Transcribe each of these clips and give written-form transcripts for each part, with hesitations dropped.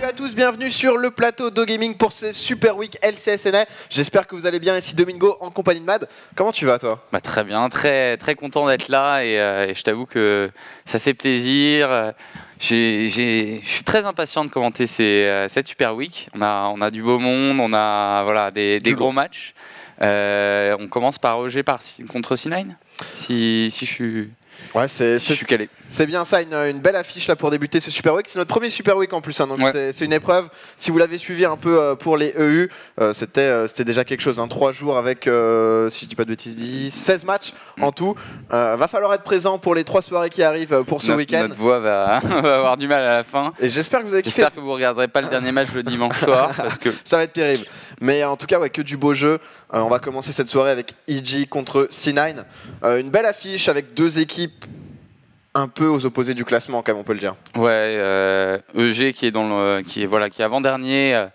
Salut à tous, bienvenue sur le plateau d'OGaming pour ce Super Week LCSNA. J'espère que vous allez bien, ici Domingo en compagnie de Mad. Comment tu vas toi? Bah, très bien, très content d'être là et je t'avoue que ça fait plaisir. Je suis très impatient de commenter cette Super Week. On a du beau monde, on a voilà, des gros matchs. On commence par EG contre C9 si je suis... Ouais, je suis calé. C'est bien ça, une belle affiche là pour débuter ce Super Week. C'est notre premier Super Week en plus, hein, donc ouais. C'est une épreuve. Si vous l'avez suivi un peu pour les EU, c'était déjà quelque chose. Hein, 3 jours avec, si je dis pas de bêtises, 16 matchs en tout. Va falloir être présent pour les 3 soirées qui arrivent pour ce week-end. Notre voix va avoir du mal à la fin. Et j'espère que vous avez kiffé. J'espère que vous regarderez pas le dernier match le dimanche soir parce que ça va être terrible. Mais en tout cas, ouais, que du beau jeu. On va commencer cette soirée avec EG contre C9. Une belle affiche avec 2 équipes un peu aux opposés du classement, quand même, on peut le dire. Ouais, EG qui est qui est avant-dernier,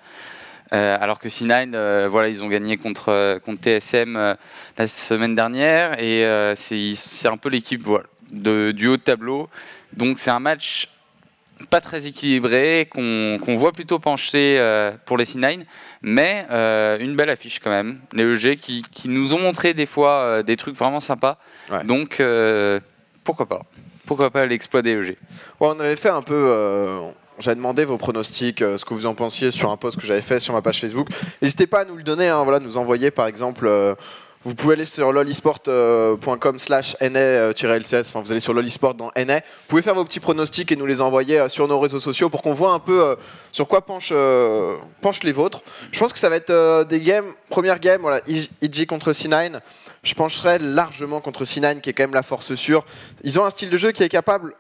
alors que C9, voilà, ils ont gagné contre TSM la semaine dernière. Et c'est un peu l'équipe voilà, du haut de tableau. Donc c'est un match pas très équilibré, qu'on voit plutôt pencher pour les C9, mais une belle affiche quand même. Les EG qui nous ont montré des fois des trucs vraiment sympas, ouais. Donc pourquoi pas l'exploit des EG. Ouais, on avait fait un peu... J'avais demandé vos pronostics, ce que vous en pensiez sur un post que j'avais fait sur ma page Facebook. N'hésitez pas à nous le donner, hein, voilà, nous envoyer par exemple... Vous pouvez aller sur lolesport.com/na-lcs, enfin vous allez sur lolesport dans na. Vous pouvez faire vos petits pronostics et nous les envoyer sur nos réseaux sociaux pour qu'on voit un peu sur quoi penchent les vôtres. Je pense que ça va être des games, première game, voilà, EG contre C9. Je pencherai largement contre C9 qui est quand même la force sûre. Ils ont un style de jeu qui est capable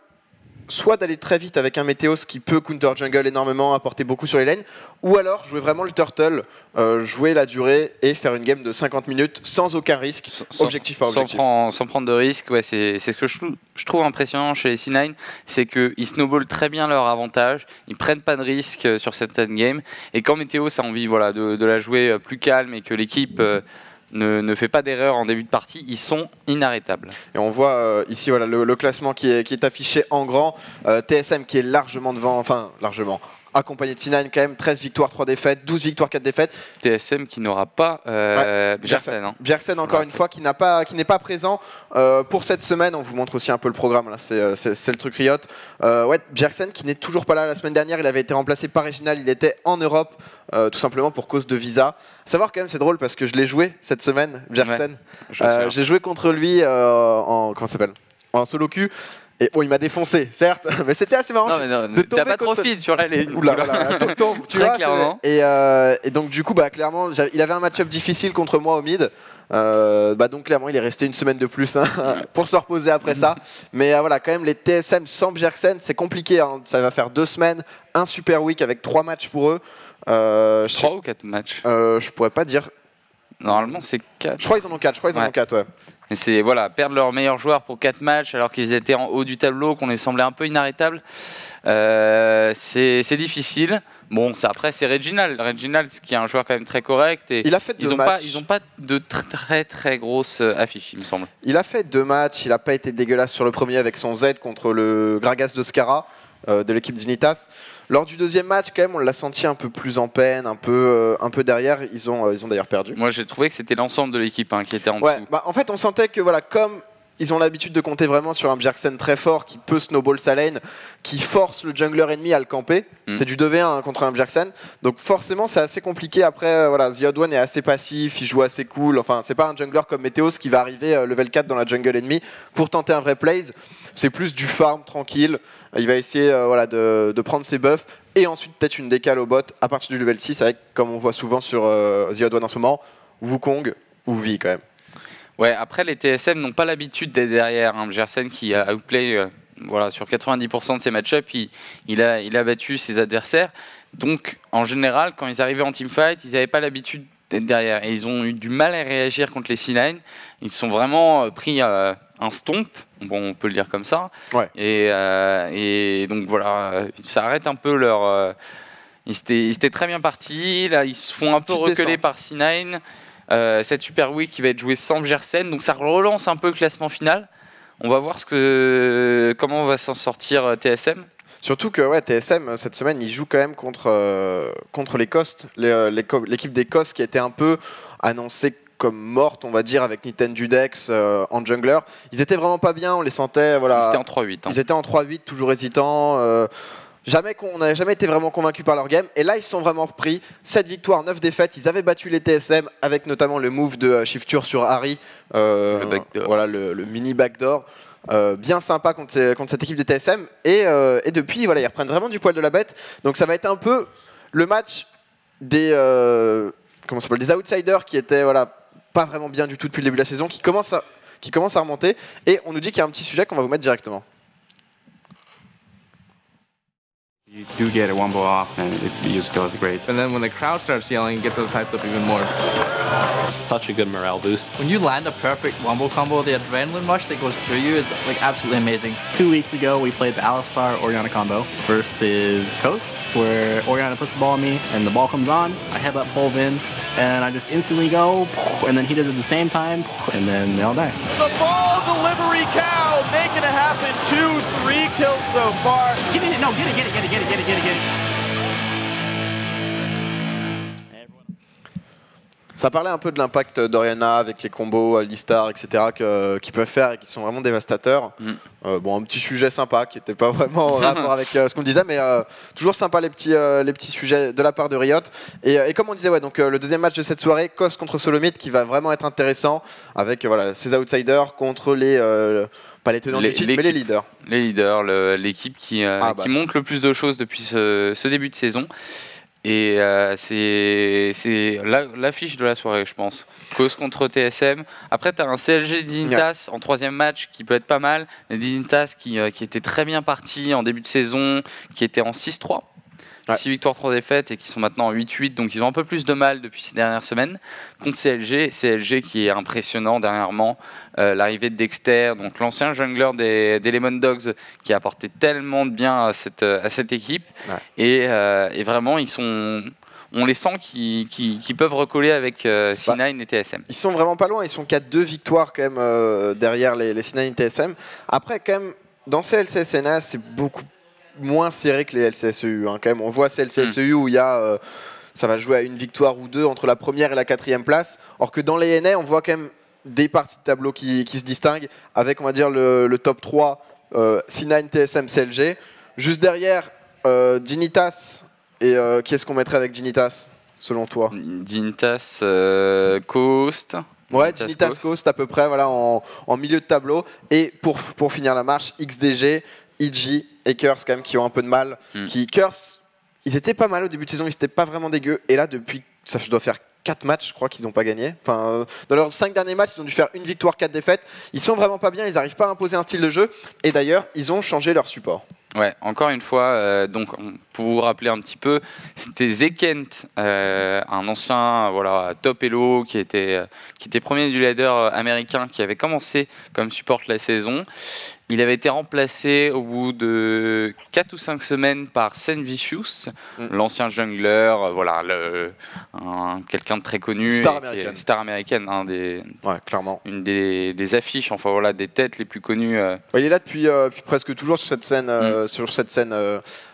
soit d'aller très vite avec un Meteos qui peut counter jungle énormément, apporter beaucoup sur les lanes, ou alors jouer vraiment le turtle, jouer la durée et faire une game de 50 minutes sans aucun risque, objectif par objectif. Sans prendre de risque, ouais, c'est ce que je trouve impressionnant chez les C9, c'est qu'ils snowballent très bien leur avantage, ils prennent pas de risque sur certaines games, et quand Meteos a envie voilà, de la jouer plus calme et que l'équipe... Ne fait pas d'erreur en début de partie, ils sont inarrêtables. Et on voit ici voilà, le classement qui est affiché en grand. TSM qui est largement devant, enfin largement accompagné de C9 quand même, 13 victoires, 3 défaites, 12 victoires, 4 défaites. TSM qui n'aura pas Bjergsen. Hein. Bjergsen encore ouais. Une fois qui n'est pas présent pour cette semaine. On vous montre aussi un peu le programme, là, c'est le truc Riot. Ouais, Bjergsen qui n'est toujours pas là la semaine dernière, il avait été remplacé par Reginald, il était en Europe. Tout simplement pour cause de visa. A savoir quand même, c'est drôle parce que je l'ai joué cette semaine, Bjergsen. Ouais, j'ai joué contre lui en solo queue. Et oh, il m'a défoncé, certes, mais c'était assez marrant. T'as pas trop feed sur elle. Tu vois, clairement. Et donc du coup, bah, clairement, il avait un match-up difficile contre moi au mid. Bah donc clairement il est resté une semaine de plus hein, pour se reposer après ça. Mais voilà quand même les TSM sans Bjergsen c'est compliqué hein. Ça va faire 2 semaines, un super week avec 3 matchs pour eux. 3 ou 4 matchs je pourrais pas dire. Normalement c'est 4. Je crois qu'ils en ont 4, je crois qu'ils en ont 4 ouais. Mais c'est voilà, perdre leur meilleur joueur pour 4 matchs alors qu'ils étaient en haut du tableau, qu'on les semblait un peu inarrêtables, c'est difficile. Bon, après, c'est Reginald, qui est un joueur quand même très correct. Et il a fait 2 matchs. Ils n'ont pas de très grosses affiches, il me semble. Il a fait 2 matchs, il n'a pas été dégueulasse sur le premier avec son Z contre le Gragas de Scara de l'équipe Dignitas. Lors du 2e match, quand même, on l'a senti un peu plus en peine, un peu derrière. Ils ont d'ailleurs perdu. Moi, j'ai trouvé que c'était l'ensemble de l'équipe hein, qui était en dessous. Bah, en fait, on sentait que, voilà, comme... Ils ont l'habitude de compter vraiment sur un Bjergsen très fort qui peut snowball sa lane, qui force le jungler ennemi à le camper. C'est du 2v1 hein, contre un Bjergsen. Donc forcément, c'est assez compliqué. Après, voilà, The Odd One est assez passif, il joue assez cool. Enfin, c'est pas un jungler comme Meteos qui va arriver level 4 dans la jungle ennemie pour tenter un vrai plays. C'est plus du farm tranquille. Il va essayer voilà, de prendre ses buffs. Et ensuite, peut-être une décale au bot à partir du level 6 avec, comme on voit souvent sur The Odd One en ce moment, Wukong ou Vi quand même. Ouais, après les TSM n'ont pas l'habitude d'être derrière. Hein. Bjergsen qui a outplay voilà, sur 90% de ses match-ups, il a battu ses adversaires. Donc en général, quand ils arrivaient en teamfight, ils n'avaient pas l'habitude d'être derrière. Et ils ont eu du mal à réagir contre les C9. Ils se sont vraiment pris un stomp, bon, on peut le dire comme ça. Ouais. Et donc voilà, ça arrête un peu leur... Ils étaient très bien partis, là ils se font un peu reculer par C9. Cette Super Week qui va être jouée sans Bjergsen, donc ça relance un peu le classement final. On va voir comment on va s'en sortir TSM. Surtout que ouais, TSM, cette semaine, il joue quand même contre les Cost. L'équipe des Cost qui était un peu annoncée comme morte, on va dire, avec Nintendo Dex en jungler. Ils étaient vraiment pas bien, on les sentait. Voilà. Ils étaient en 3-8. Hein. Ils étaient en 3-8, toujours hésitants. On n'avait jamais été vraiment convaincu par leur game. Et là, ils se sont vraiment pris. 7 victoires, 9 défaites. Ils avaient battu les TSM avec notamment le move de Shiftur sur Harry. Voilà, le mini backdoor. Bien sympa contre cette équipe des TSM. Et depuis, voilà, ils reprennent vraiment du poil de la bête. Donc ça va être un peu le match des outsiders qui étaient voilà, pas vraiment bien du tout depuis le début de la saison, qui commencent à remonter. Et on nous dit qu'il y a un petit sujet qu'on va vous mettre directement. You do get a wombo off, and it just goes great. And then when the crowd starts yelling, it gets us hyped up even more. It's such a good morale boost. When you land a perfect wombo combo, the adrenaline rush that goes through you is like absolutely amazing. 2 weeks ago, we played the Alistar Orianna combo versus Coast, where Orianna puts the ball on me, and the ball comes on. I head up Pulve in, and I just instantly go, and then he does it at the same time, and then they all die. The ball delivery cow making it happen. 2, 3 kills so far. Give it, no, get it. Ça parlait un peu de l'impact d'Orianna avec les combos, Alistar, etc. qu'ils peuvent faire et qui sont vraiment dévastateurs. Bon, un petit sujet sympa qui n'était pas vraiment en rapport avec ce qu'on disait, mais toujours sympa les petits sujets de la part de Riot. Et comme on disait, ouais, donc, le deuxième match de cette soirée, Cost contre Solomid, qui va vraiment être intéressant avec voilà, ces outsiders contre les... pas les tenants du titre, mais les leaders. Les leaders, l'équipe qui montre le plus de choses depuis ce début de saison. Et c'est l'affiche de la soirée, je pense. Cost contre TSM. Après, tu as un CLG Dignitas en troisième match qui peut être pas mal. Les Dignitas qui étaient très bien partis en début de saison, qui étaient en 6-3. Ouais. 6 victoires, 3 défaites et qui sont maintenant en 8-8, donc ils ont un peu plus de mal depuis ces dernières semaines contre CLG qui est impressionnant dernièrement, l'arrivée de Dexter, donc l'ancien jungler des Lemon Dogs qui a apporté tellement de bien à cette équipe, ouais. Et vraiment ils sont... On les sent qui peuvent recoller avec C9 et TSM. Ils sont vraiment pas loin, ils sont qu'à 2 victoires quand même derrière les C9 et TSM. Après quand même, dans ces LCSNA c'est beaucoup moins serré que les LCSEU. Hein, quand même. On voit ces LCSEU où il y a, ça va jouer à une victoire ou deux entre la première et la quatrième place. Or que dans les NA, on voit quand même des parties de tableau qui se distinguent avec, on va dire, le top 3, C9, TSM, CLG. Juste derrière, Dignitas. Et qui est-ce qu'on mettrait avec Dignitas, selon toi? Dignitas, Coast. Ouais, Dignitas, Coast à peu près, voilà, en milieu de tableau. Et pour finir la marche, XDG, EG et Curse quand même qui ont un peu de mal. Curse, ils étaient pas mal au début de saison, ils étaient pas vraiment dégueux. Et là, depuis, ça doit faire 4 matchs, je crois qu'ils n'ont pas gagné. Enfin, dans leurs 5 derniers matchs, ils ont dû faire 1 victoire, 4 défaites. Ils sont vraiment pas bien, ils n'arrivent pas à imposer un style de jeu. Et d'ailleurs, ils ont changé leur support. Ouais, encore une fois, donc pour vous rappeler un petit peu, c'était Zekent, un ancien voilà, top elo qui était premier du leader américain, qui avait commencé comme support la saison. Il avait été remplacé au bout de 4 ou 5 semaines par Senvicious, l'ancien jungler, voilà, quelqu'un de très connu, star américaine, ouais, clairement. Une des affiches, enfin voilà, des têtes les plus connues. Ouais, il est là depuis presque toujours sur cette scène,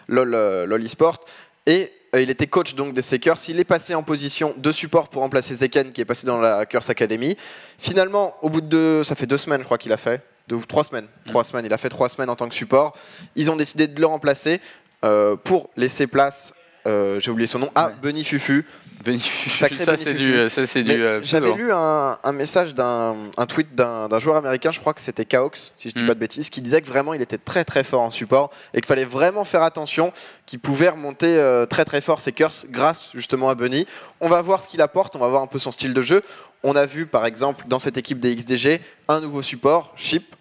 LoL eSport. Et il était coach donc des Seekers. Il est passé en position de support pour remplacer Zekken qui est passé dans la Curse Academy. Finalement, au bout de ça fait 2 semaines, je crois qu'il a fait. 2 ou 3 semaines. 3 semaines, il a fait 3 semaines en tant que support. Ils ont décidé de le remplacer pour laisser place, j'ai oublié son nom, à Benny Fufu. Benny Fufu, ça c'est du... J'avais lu un message, un tweet d'un joueur américain, je crois que c'était Kha'Zix, si je ne dis pas de bêtises, qui disait que vraiment il était très très fort en support et qu'il fallait vraiment faire attention, qu'il pouvait remonter très très fort ses curses grâce justement à Benny. On va voir ce qu'il apporte, on va voir un peu son style de jeu. On a vu par exemple dans cette équipe des XDG un nouveau support, Chip,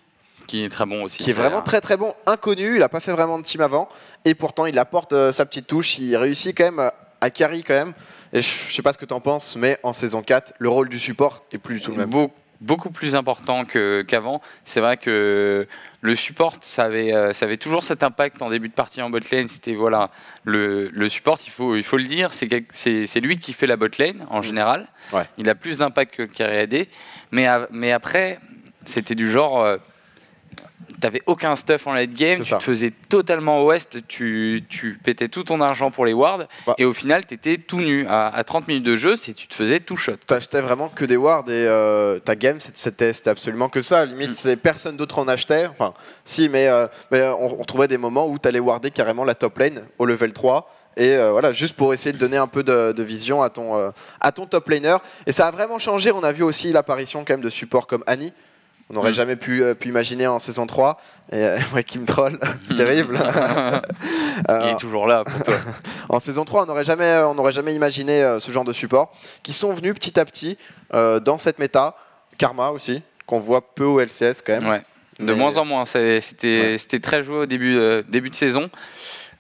qui est très bon aussi. Qui est vraiment très très bon, inconnu, il n'a pas fait vraiment de team avant, et pourtant il apporte sa petite touche, il réussit quand même à carry quand même, et je ne sais pas ce que tu en penses, mais en saison 4, le rôle du support est plus du tout le même. Beaucoup plus important qu'avant, c'est vrai que le support, ça avait toujours cet impact en début de partie en botlane, c'était voilà, le support, il faut le dire, c'est lui qui fait la botlane en général, ouais. Il a plus d'impact que carry AD, mais après, c'était du genre... t'avais aucun stuff en late game, tu te faisais totalement ouest, tu pétais tout ton argent pour les wards, et au final t'étais tout nu. À 30 minutes de jeu, tu te faisais tout shot. T'achetais vraiment que des wards et ta game c'était absolument que ça. Limite, personne d'autre en achetait. Enfin, si, mais on trouvait des moments où t'allais warder carrément la top lane au level 3. Et voilà, juste pour essayer de donner un peu de vision à ton top laner. Et ça a vraiment changé. On a vu aussi l'apparition quand même de supports comme Annie. On n'aurait jamais pu imaginer en saison 3. Et ouais, qui me troll, c'est terrible. Il est toujours là pour toi. En saison 3, on n'aurait jamais imaginé ce genre de supports qui sont venus petit à petit dans cette méta. Karma aussi, qu'on voit peu au LCS quand même. Ouais. De moins en moins. C'était très joué au début de saison.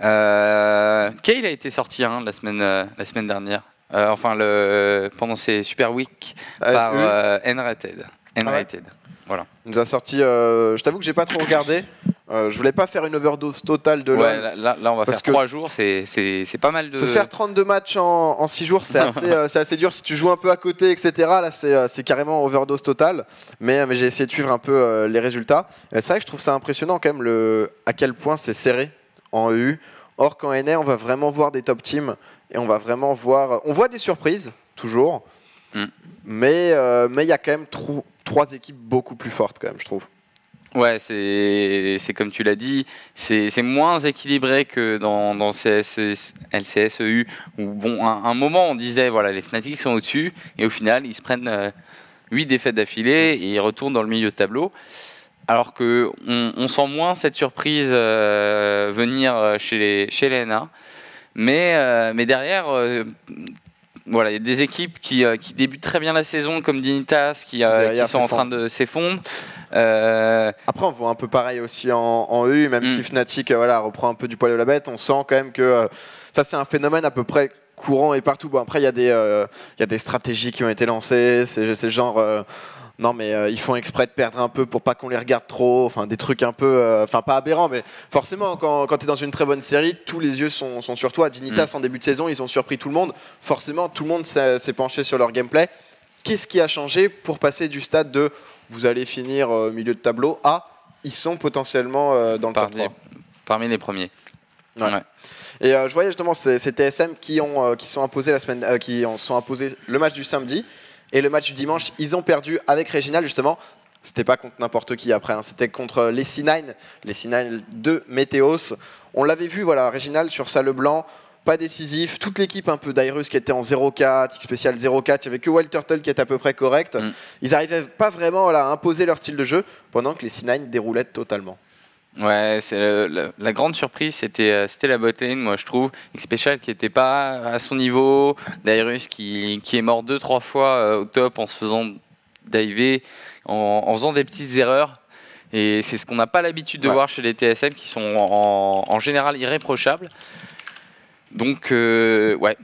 Kale a été sorti hein, la semaine dernière, enfin pendant ces Super Week par N-Rated. Voilà. Il nous a sorti, je t'avoue que j'ai pas trop regardé, je voulais pas faire une overdose totale de LoL. Là on va faire 3 jours, c'est pas mal de... Se faire 32 matchs en 6 jours c'est assez, assez dur, si tu joues un peu à côté etc, là c'est carrément overdose totale, mais j'ai essayé de suivre un peu les résultats. C'est vrai que je trouve ça impressionnant quand même à quel point c'est serré en EU. Or qu'en NA, on va vraiment voir des top teams et on va vraiment voir... On voit des surprises, toujours, mais il y a quand même trois équipes beaucoup plus fortes, quand même, je trouve. Ouais, c'est comme tu l'as dit, c'est moins équilibré que dans LCS EU, où bon, un moment on disait voilà, les Fnatic sont au-dessus, et au final ils se prennent 8 défaites d'affilée et ils retournent dans le milieu de tableau. Alors qu'on sent moins cette surprise venir chez les NA. Mais derrière, voilà, il y a des équipes qui débutent très bien la saison, comme Dignitas, qui sont en train de s'effondrer. Après, on voit un peu pareil aussi en EU, même si Fnatic voilà, reprend un peu du poil de la bête. On sent quand même que ça, c'est un phénomène à peu près courant et partout. Bon, après, il y a des stratégies qui ont été lancées, c'est genre... non mais ils font exprès de perdre un peu pour pas qu'on les regarde trop, enfin des trucs un peu, enfin pas aberrants, mais forcément quand tu es dans une très bonne série, tous les yeux sont sur toi. Dignitas en début de saison, ils ont surpris tout le monde, forcément tout le monde s'est penché sur leur gameplay. Qu'est-ce qui a changé pour passer du stade de vous allez finir au milieu de tableau à ils sont potentiellement dans le top 3 parmi les premiers? Ouais. Ouais. Et je voyais justement ces TSM qui sont imposés le match du samedi. Et le match du dimanche, ils ont perdu avec Reginald, justement. C'était pas contre n'importe qui après, hein. C'était contre les C9, les C9 de Meteos. On l'avait vu, voilà, Reginald sur ça, Leblanc, pas décisif. Toute l'équipe un peu d'Airus qui était en 0-4, X-Special 0-4, il n'y avait que Wild Turtle qui était à peu près correct. Ils n'arrivaient pas vraiment voilà, à imposer leur style de jeu pendant que les C9 déroulaient totalement. Ouais, la grande surprise, c'était la botlane, moi je trouve. X-Special qui n'était pas à son niveau, Dyrus qui est mort 2-3 fois au top en se faisant diver, en faisant des petites erreurs. Et c'est ce qu'on n'a pas l'habitude de voir chez les TSM qui sont en général irréprochables. Donc, ouais.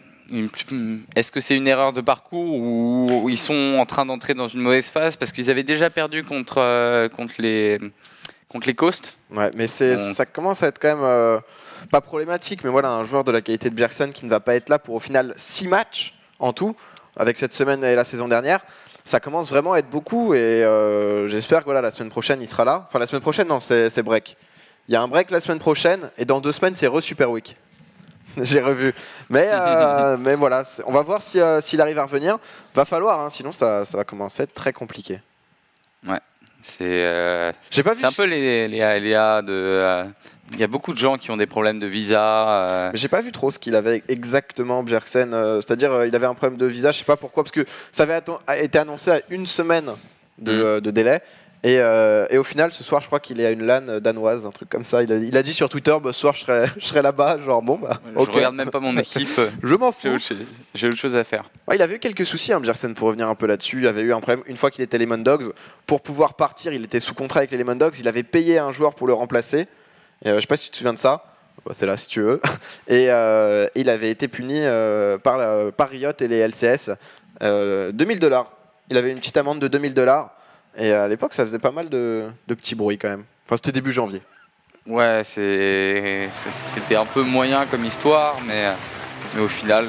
Est-ce que c'est une erreur de parcours ou ils sont en train d'entrer dans une mauvaise phase parce qu'ils avaient déjà perdu contre les Cost. Ouais, mais ça commence à être quand même pas problématique, mais voilà, un joueur de la qualité de Bjergsen qui ne va pas être là pour au final 6 matchs en tout, avec cette semaine et la saison dernière, ça commence vraiment à être beaucoup et j'espère que voilà, la semaine prochaine il sera là. Enfin la semaine prochaine non, c'est break. Il y a un break la semaine prochaine et dans 2 semaines c'est re-Super Week. J'ai revu. Mais voilà, on va voir s'il arrive à revenir. Va falloir, hein, sinon ça va commencer à être très compliqué. Ouais. C'est un peu les A de... Il y a beaucoup de gens qui ont des problèmes de visa. J'ai pas vu trop ce qu'il avait exactement, Bjergsen. C'est-à-dire il avait un problème de visa, je sais pas pourquoi, parce que ça avait été annoncé à 1 semaine de délai. Et au final, ce soir, je crois qu'il est à une LAN danoise, un truc comme ça. Il a dit sur Twitter, bah, ce soir, je serai là-bas. Genre, bon, bah, okay. Je regarde même pas mon équipe. Je m'en fous. J'ai autre chose à faire. Ouais, il avait eu quelques soucis, hein, Bjergsen, pour revenir un peu là-dessus. Il avait eu un problème une fois qu'il était Lemon Dogs. Pour pouvoir partir, il était sous contrat avec les Lemon Dogs. Il avait payé un joueur pour le remplacer. Et, je sais pas si tu te souviens de ça. Bah, c'est là, si tu veux. Et il avait été puni par Riot et les LCS. 2000 $. Il avait une petite amende de 2000 $. Et à l'époque, ça faisait pas mal de petits bruits quand même. Enfin, c'était début janvier. Ouais, c'était un peu moyen comme histoire, mais au final,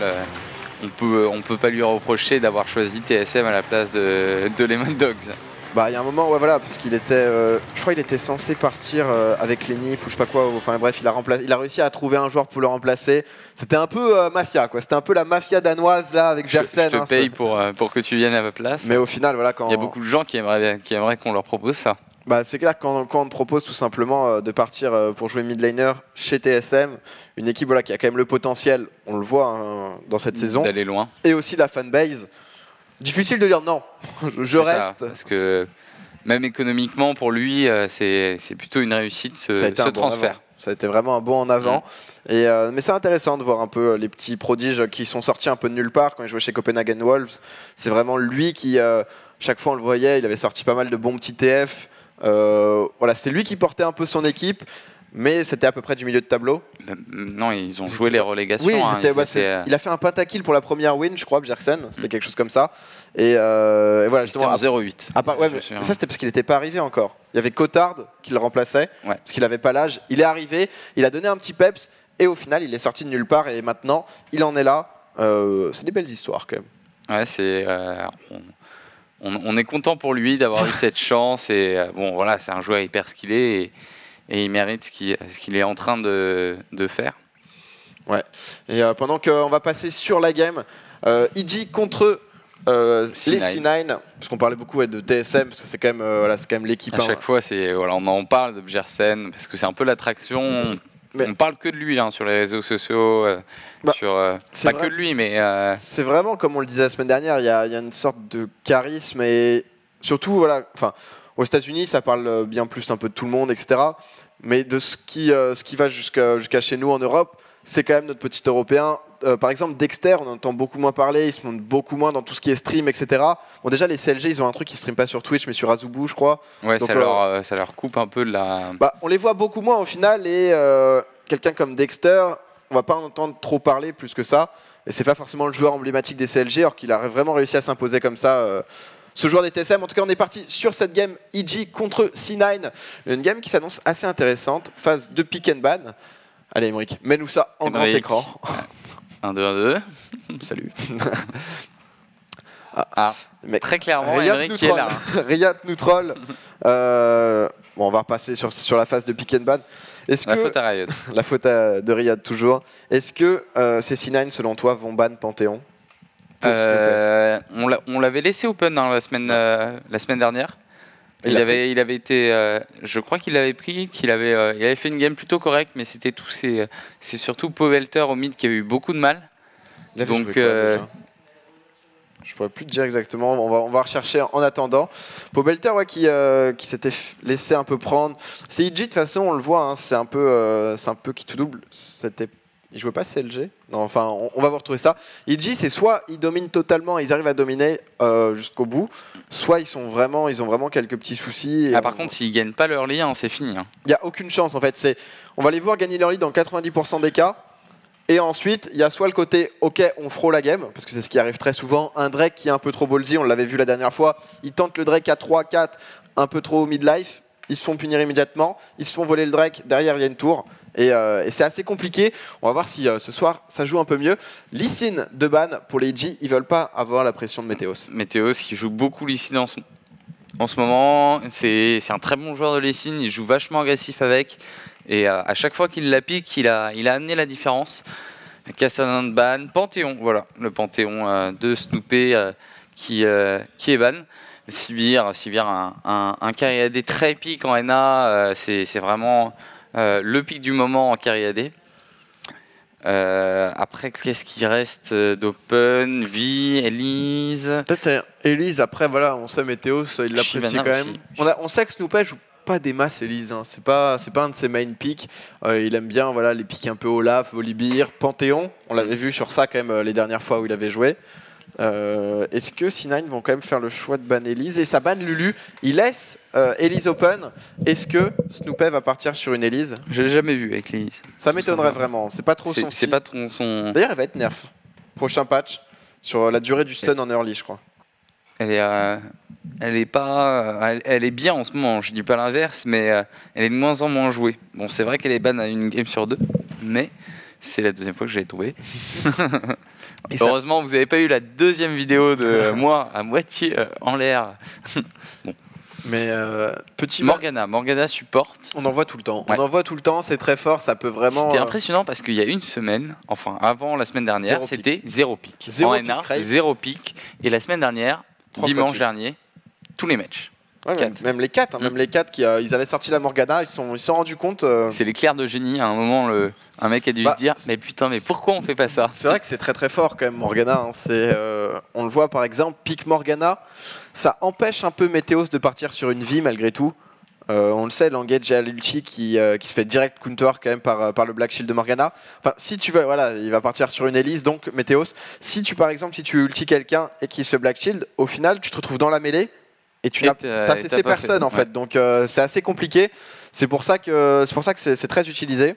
on peut pas lui reprocher d'avoir choisi TSM à la place de Lemon Dogs. Bah il y a un moment, ouais voilà, parce qu'il était, je crois qu'il était censé partir avec les nips ou je sais pas quoi, enfin bref, il a réussi à trouver un joueur pour le remplacer. C'était un peu mafia quoi, c'était un peu la mafia danoise là avec Bjergsen. Je te paye pour que tu viennes à ma place. Mais au final voilà, quand... Il y a beaucoup de gens qui aimeraient qu'on leur propose ça. Bah, c'est clair, quand on te propose tout simplement de partir pour jouer mid laner chez TSM, une équipe voilà, qui a quand même le potentiel, on le voit hein, dans cette saison, d'aller loin, et aussi la fanbase, difficile de dire non, je reste. Ça, parce que même économiquement, pour lui, c'est plutôt une réussite ce transfert. Ça a été vraiment un bond en avant. Mmh. Et, mais c'est intéressant de voir un peu les petits prodiges qui sont sortis un peu de nulle part quand il jouait chez Copenhagen Wolves. C'est vraiment lui qui, chaque fois on le voyait, il avait sorti pas mal de bons petits TF. Voilà, c'est lui qui portait un peu son équipe, mais c'était à peu près du milieu de tableau. Non, ils ont joué les relégations. Oui, hein, il a fait un pentakill pour la première win, je crois, Bjergsen, c'était quelque chose comme ça. Et voilà, justement, en 0-8. Ouais, mais ça, c'était parce qu'il n'était pas arrivé encore. Il y avait Cotard qui le remplaçait, ouais, parce qu'il n'avait pas l'âge. Il est arrivé, il a donné un petit peps, et au final, il est sorti de nulle part, et maintenant, il en est là. C'est des belles histoires, quand même. Ouais, c'est... On est content pour lui d'avoir eu cette chance et bon voilà, c'est un joueur hyper skillé et il mérite ce qu'il est en train de faire. Ouais. Et pendant qu'on va passer sur la game, EG contre C9. Les C9, parce qu'on parlait beaucoup de TSM, parce que c'est quand même voilà, c'est quand même l'équipe. À chaque fois, c'est voilà, on en parle de Bjergsen parce que c'est un peu l'attraction. Mais on parle que de lui hein, sur les réseaux sociaux, pas que de lui, mais... C'est vraiment, comme on le disait la semaine dernière, il y a une sorte de charisme et surtout, voilà, aux États-Unis ça parle bien plus un peu de tout le monde, etc. Mais de ce qui va jusqu'à chez nous en Europe, c'est quand même notre petit Européen. Par exemple, Dexter, on entend beaucoup moins parler, il se montre beaucoup moins dans tout ce qui est stream, etc. Bon, déjà, les CLG, ils ont un truc qui ne stream pas sur Twitch, mais sur Azubu, je crois. Ouais, donc, ça leur coupe un peu de la... Bah, on les voit beaucoup moins au final, et quelqu'un comme Dexter, on ne va pas en entendre trop parler plus que ça. Et ce n'est pas forcément le joueur emblématique des CLG, alors qu'il a vraiment réussi à s'imposer comme ça. Ce joueur des TSM, en tout cas, on est parti sur cette game EG contre C9. Une game qui s'annonce assez intéressante, phase de pick and ban. Allez, Aymeric, mets-nous ça en grand écran. 1-2-1-2. Salut. Mais très clairement, Aymeric est là. Riyad nous troll. Bon, on va repasser sur la phase de pick and ban. Faute à Riot. La faute de Riyad, toujours. Est-ce que ces C9, selon toi, vont ban Panthéon? On l'avait laissé open hein, la semaine dernière. Il avait été, je crois qu'il l'avait pris, il avait fait une game plutôt correcte, mais c'était c'est surtout Pobelter au mid qui avait eu beaucoup de mal. Donc, je pourrais plus te dire exactement. On va rechercher en attendant. Pobelter, ouais, qui s'était laissé un peu prendre. C'est EG de toute façon, on le voit, hein, c'est un peu qui tout double. Ils jouaient pas CLG. Non, enfin, on va vous retrouver ça. EG, c'est soit ils dominent totalement, ils arrivent à dominer jusqu'au bout, soit ils ont vraiment quelques petits soucis. Et par contre, s'ils gagnent pas leur lead, hein, c'est fini. Il n'y a aucune chance en fait. On va les voir gagner leur lead dans 90% des cas. Et ensuite, il y a soit le côté, ok, on frôle la game, parce que c'est ce qui arrive très souvent. Un Drake qui est un peu trop ballsy, on l'avait vu la dernière fois. Ils tentent le Drake à 3-4, un peu trop midlife. Ils se font punir immédiatement, ils se font voler le Drake, derrière il y a une tour, et c'est assez compliqué. On va voir si ce soir ça joue un peu mieux. Lee Sin de ban pour les EG, ils veulent pas avoir la pression de Meteos. Meteos qui joue beaucoup Lee Sin en ce moment, c'est un très bon joueur de Lee Sin, il joue vachement agressif avec, et à chaque fois qu'il la pique, il a amené la différence. Kassadin de ban, Panthéon, voilà, le Panthéon de Snoopeh qui est ban. Sivir, un carry AD très épique en NA, c'est vraiment le pic du moment en carry AD. Après, qu'est-ce qui reste d'open? Vi, Elise. Peut-être Elise, après, voilà, on sait Meteos, il l'apprécie quand même. On sait que Snoopeh joue pas des masses, Elise, hein. C'est pas un de ses main picks. Il aime bien voilà, les pics un peu Olaf, Volibear, Panthéon. On l'avait vu sur ça quand même les dernières fois où il avait joué. Est-ce que C9 vont quand même faire le choix de ban Elise? Et ça ban Lulu, il laisse Elise open. Est-ce que Snoopeh va partir sur une Elise? Je l'ai jamais vu avec Elise. Ça m'étonnerait vraiment, c'est pas trop son style. D'ailleurs elle va être nerf, prochain patch, sur la durée du stun en early je crois. Elle est bien en ce moment, je dis pas l'inverse, mais elle est de moins en moins jouée. Bon c'est vrai qu'elle est ban à une game sur deux, mais c'est la deuxième fois que je l'ai trouvée. Et heureusement, vous n'avez pas eu la deuxième vidéo de moi à moitié en l'air. Bon. Mais petit Morgana supporte. On en voit tout le temps. Ouais. On en voit tout le temps, c'est très fort, ça peut vraiment. C'était impressionnant parce qu'il y a une semaine, enfin avant la semaine dernière, c'était 0 pick. En NA, 0 pick. Et la semaine dernière, dimanche dernier, tous les matchs. Ouais, même les 4, hein, même les 4 qui ils avaient sorti la Morgana, ils sont rendus compte. C'est l'éclair de génie. À un moment, un mec a dû se dire, mais putain, mais pourquoi on fait pas ça? C'est vrai que c'est très très fort quand même Morgana. Hein, on le voit par exemple, pique Morgana, ça empêche un peu Meteos de partir sur une vie malgré tout. On le sait, l'engage à l'ulti qui se fait direct counter quand même par le Black Shield de Morgana. Enfin, si tu veux, voilà, il va partir sur une Elise, donc Meteos. Si tu par exemple, si tu ulti quelqu'un et qu'il se fait Black Shield, au final, tu te retrouves dans la mêlée. Et tu n'as cessé personne en fait, donc c'est assez compliqué. C'est pour ça que c'est très utilisé.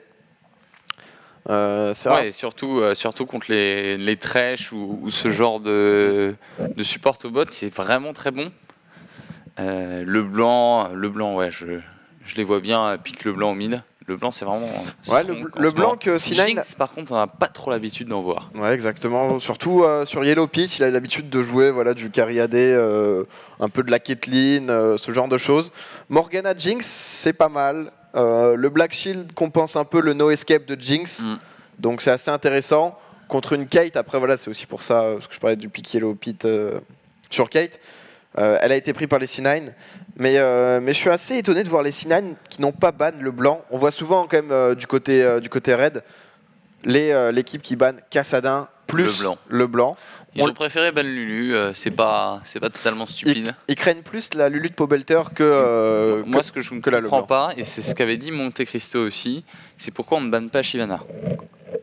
C'est vrai. Et surtout contre les trèches ou ce genre de support au bot, c'est vraiment très bon. Leblanc, ouais, je les vois bien pique Leblanc au mid. Leblanc, c'est vraiment. Ouais, Leblanc que C9, par contre, on n'a pas trop l'habitude d'en voir. Ouais, exactement. Surtout sur Yellow Pit, il a l'habitude de jouer voilà, du carry AD, un peu de la Caitlyn, ce genre de choses. Morgana Jinx, c'est pas mal. Le Black Shield compense un peu le No Escape de Jinx. Mm. Donc c'est assez intéressant. Contre une Kate, après, voilà, c'est aussi pour ça, parce que je parlais du pick Yellow Pit sur Kate. Elle a été prise par les C9, mais je suis assez étonné de voir les C9 qui n'ont pas ban Leblanc. On voit souvent quand même du côté raid, l'équipe qui ban Kassadin plus Leblanc. Ils ont préféré ban Lulu, c'est pas totalement stupide. Ils craignent plus la Lulu de Pobelter que moi ce que je ne comprends pas, et c'est ce qu'avait dit Monte Cristo aussi, c'est pourquoi on ne banne pas Shivana.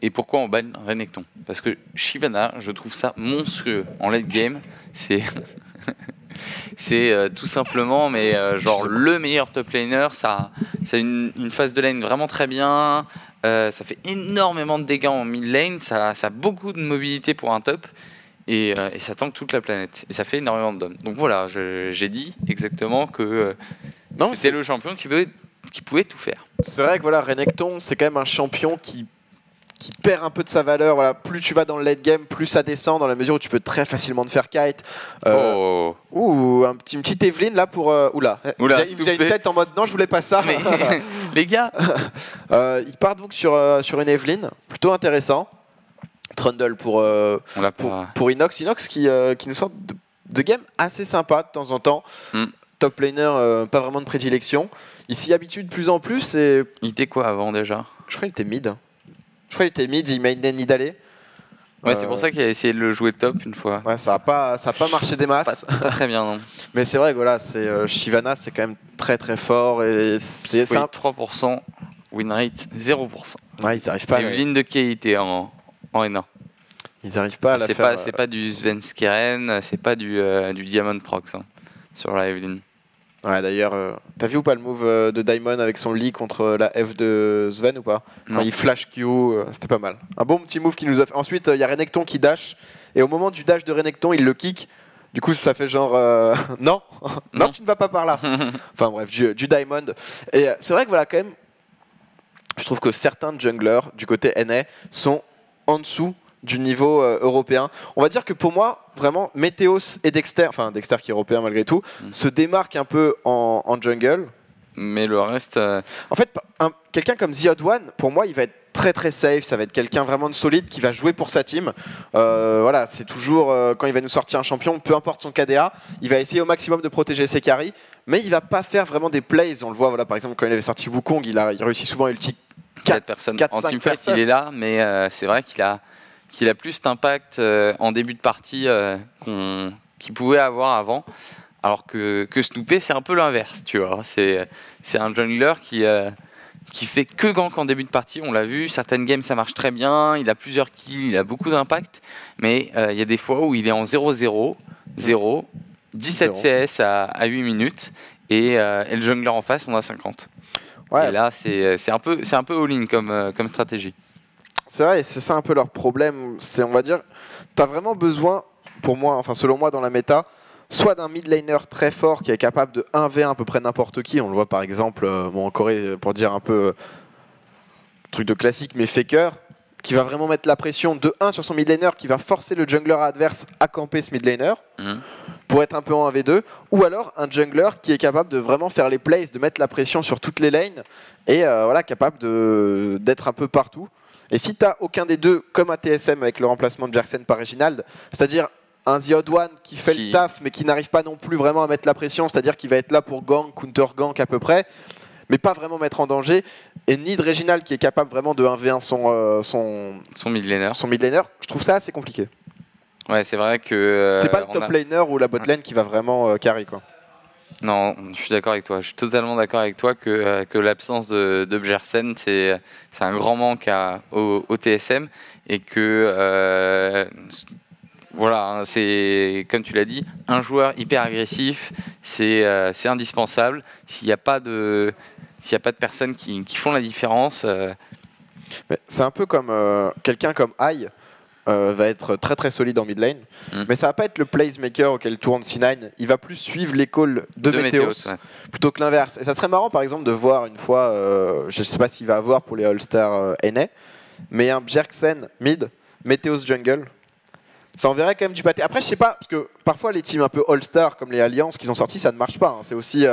Et pourquoi on ban Renekton? Parce que Shivana, je trouve ça monstrueux en late game. C'est tout simplement, mais genre le meilleur top laner, ça a une phase de lane vraiment très bien, ça fait énormément de dégâts en mid lane, ça a beaucoup de mobilité pour un top, et ça tank toute la planète, et ça fait énormément de dom. Donc voilà, j'ai dit exactement que c'est le champion qui pouvait tout faire. C'est vrai que voilà, Renekton, c'est quand même un champion qui perd un peu de sa valeur, voilà, plus tu vas dans le late game, plus ça descend, dans la mesure où tu peux très facilement te faire kite. Ouh, une petite Evelyn là pour... Oula, il me a une tête en mode, non je voulais pas ça. Mais les gars ils partent donc sur une Evelyn, plutôt intéressant. Trundle pour Innox. Innox qui nous sort de game assez sympa de temps en temps. Mm. Top laner, pas vraiment de prédilection. Il s'y habitue de plus en plus et... Il était quoi avant déjà? Je crois qu'il était mid. Je crois qu'il était mid, il mainait ni d'aller. Ouais, c'est pour ça qu'il a essayé de le jouer top une fois. Ouais, ça a pas marché des masses. Pas très bien, non. Mais c'est vrai que voilà, Shivana, c'est quand même très très fort. Et c'est oui, 3%, win rate 0%. Ouais, ils arrivent pas. Une ligne de qualité en NA. Ils n'arrivent pas à la faire. C'est pas du Svenskeren, c'est pas du Diamond Prox hein, sur la Evelyn. Ouais, d'ailleurs, t'as vu ou pas le move de Diamond avec son Lee contre la F de Sven ou pas? Quand il flash Q, c'était pas mal. Un bon petit move qui nous a fait. Ensuite, il y a Renekton qui dash, et au moment du dash de Renekton, il le kick. Du coup, ça fait genre non, non, tu ne vas pas par là. Enfin bref, du Diamond. Et c'est vrai que voilà, quand même, je trouve que certains junglers du côté NA sont en dessous du niveau européen. On va dire que pour moi, vraiment, Meteos et Dexter, enfin Dexter qui est européen malgré tout, se démarquent un peu en jungle. Mais le reste... En fait, quelqu'un comme The Odd One, pour moi, il va être très très safe, ça va être quelqu'un vraiment de solide qui va jouer pour sa team. Voilà, c'est toujours, quand il va nous sortir un champion, peu importe son KDA, il va essayer au maximum de protéger ses carries, mais il va pas faire vraiment des plays. On le voit, voilà, par exemple, quand il avait sorti Wukong, il réussit souvent à ulti 4-5 personnes. Il est là, mais c'est vrai qu'il a plus d'impact en début de partie qu'il pouvait avoir avant, alors que Snoopeh, c'est un peu l'inverse, tu vois. C'est un jungler qui fait que gank en début de partie, on l'a vu, certaines games ça marche très bien, il a plusieurs kills, il a beaucoup d'impact, mais il y a des fois où il est en 0-0, 0, 17 CS à 8 minutes, et le jungler en face, on a 50. Ouais. Et là, c'est un peu all-in comme stratégie. C'est vrai, c'est ça un peu leur problème, c'est on va dire, t'as vraiment besoin, pour moi, enfin selon moi dans la méta, soit d'un mid laner très fort qui est capable de 1v1 à peu près n'importe qui, on le voit par exemple, bon en Corée pour dire un peu truc de classique mais faker, qui va vraiment mettre la pression de 1 sur son mid laner, qui va forcer le jungler adverse à camper ce mid laner, pour être un peu en 1v2, ou alors un jungler qui est capable de vraiment faire les plays, de mettre la pression sur toutes les lanes, et voilà, capable d'être un peu partout. Et si tu n'as aucun des deux, comme à TSM avec le remplacement de Bjergsen par Reginald, c'est-à-dire un The Odd One qui fait le taf, mais qui n'arrive pas non plus vraiment à mettre la pression, c'est-à-dire qu'il va être là pour gank, counter-gank à peu près, mais pas vraiment mettre en danger, et ni de Reginald qui est capable vraiment de 1v1 son mid laner, je trouve ça assez compliqué. Ouais, c'est vrai que... c'est pas le top laner ou la bot lane qui va vraiment carry, quoi. Non, je suis d'accord avec toi. Je suis totalement d'accord avec toi que l'absence de Bjergsen, c'est un grand manque au TSM, et que... voilà, c'est comme tu l'as dit, un joueur hyper agressif, c'est indispensable. S'il n'y a pas de personnes qui font la différence, c'est un peu comme quelqu'un comme Hai va être très très solide en mid lane, mais ça va pas être le playmaker auquel tourne C9. Il va plus suivre les calls de Meteos, ouais, plutôt que l'inverse. Et ça serait marrant par exemple de voir une fois, je sais pas s'il va avoir pour les All-Star NA, mais un Bjergsen mid, Meteos jungle. Ça enverrait quand même du pâté. Après, je sais pas, parce que parfois les teams un peu all-star comme les Alliances qu'ils ont sortis, ça ne marche pas. Hein. C'est aussi,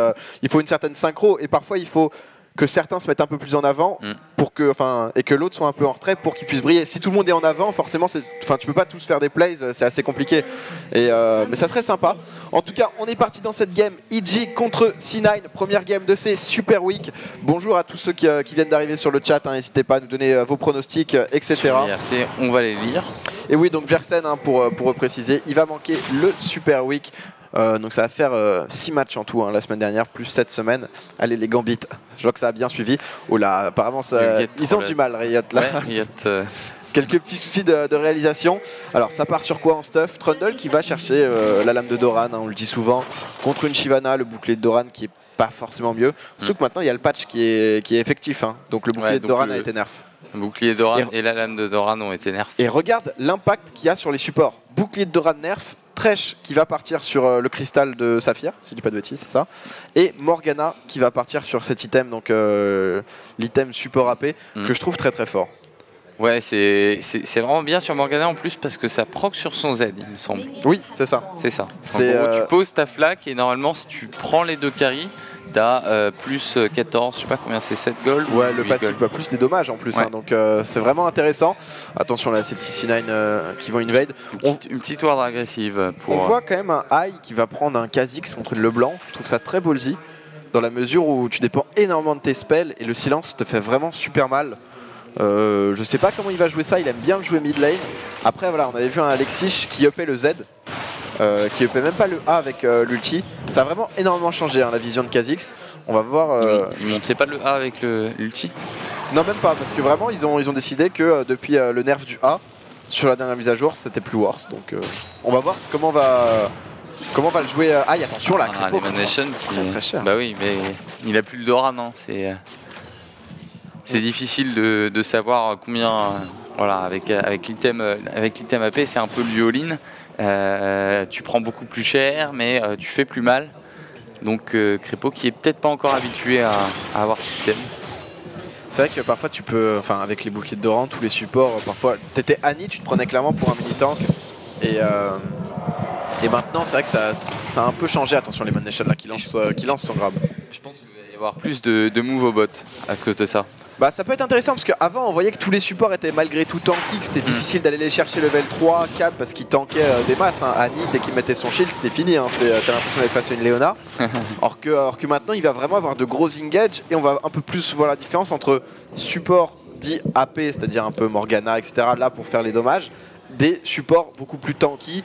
il faut une certaine synchro, et parfois il faut que certains se mettent un peu plus en avant pour que, et que l'autre soit un peu en retrait pour qu'ils puissent briller. Si tout le monde est en avant, forcément, tu peux pas tous faire des plays, c'est assez compliqué. Et, mais ça serait sympa. En tout cas, on est parti dans cette game EG contre C9, première game de ces Super Week. Bonjour à tous ceux qui viennent d'arriver sur le chat, n'hésitez pas à nous donner vos pronostics, etc. IRC, on va les lire. Et oui, donc Bjergsen, hein, pour préciser, il va manquer le Super Week. Donc ça va faire 6 matchs en tout, hein, la semaine dernière, plus cette semaine. Allez les Gambites, je vois que ça a bien suivi. Oh là, apparemment, ils ont du mal, Riot, là. Ouais, quelques petits soucis de réalisation. Alors ça part sur quoi en stuff? Trundle qui va chercher la lame de Doran, hein, on le dit souvent, contre une Shivana, le bouclier de Doran qui est pas forcément mieux. Surtout que maintenant, il y a le patch qui est effectif, hein, donc le bouclier de Doran a été nerf. Le bouclier de Doran et la lame de Doran ont été nerfs. Et regarde l'impact qu'il y a sur les supports. Bouclier de Doran nerf, Thresh qui va partir sur le cristal de Saphir, si je dis pas de bêtises, c'est ça. Et Morgana qui va partir sur cet item, donc l'item support AP, que je trouve très très fort. Ouais, c'est vraiment bien sur Morgana en plus parce que ça proc sur son Z, il me semble. Oui, c'est ça. C'est ça. En gros, tu poses ta flaque et normalement, si tu prends les deux carries, t'as plus 14, je sais pas combien c'est, 7 gold. Ouais, le passif, pas plus les dommages en plus, ouais, hein, donc c'est vraiment intéressant. Attention là, ces petits C9 qui vont invade. Une petite ward agressive. On voit quand même un Hai qui va prendre un Kha'Zix contre une Leblanc, je trouve ça très ballsy, dans la mesure où tu dépends énormément de tes spells et le silence te fait vraiment super mal. Je sais pas comment il va jouer ça, il aime bien le jouer mid lane. Après voilà, on avait vu un Alexis qui upait le Z. Qui ne fait même pas le A avec l'ulti. Ça a vraiment énormément changé, hein, la vision de Kha'Zix. On va voir... il ne fait pas le A avec l'ulti? Non, même pas, parce que vraiment ils ont décidé que depuis le nerf du A sur la dernière mise à jour, c'était plus worse. Donc on va voir comment va le jouer. Ah, et attention là, Krepo, très cher. Bah oui, mais il a plus le Doran, non, c'est difficile de savoir combien... voilà, avec l'item AP, c'est un peu le all-in. Tu prends beaucoup plus cher, mais tu fais plus mal. Donc Krepo qui est peut-être pas encore habitué à avoir cet item. C'est vrai que parfois tu peux, enfin avec les boucliers de Doran, tous les supports, parfois t'étais Annie, tu te prenais clairement pour un mini tank. Et maintenant c'est vrai que ça a un peu changé. Attention les Lemon Dogs là qui lance son grab. Je pense qu'il va y avoir plus de moves au bot à cause de ça. Bah, ça peut être intéressant parce qu'avant on voyait que tous les supports étaient malgré tout tanky, que c'était difficile d'aller les chercher level 3, 4 parce qu'ils tankaient des masses, hein. Annie, dès qu'il mettait son shield, c'était fini, hein. T'as l'impression d'être face à une Léona. alors que maintenant il va vraiment avoir de gros engages et on va un peu plus voir la différence entre support dit AP, c'est-à-dire un peu Morgana, etc. là pour faire les dommages, des supports beaucoup plus tanky.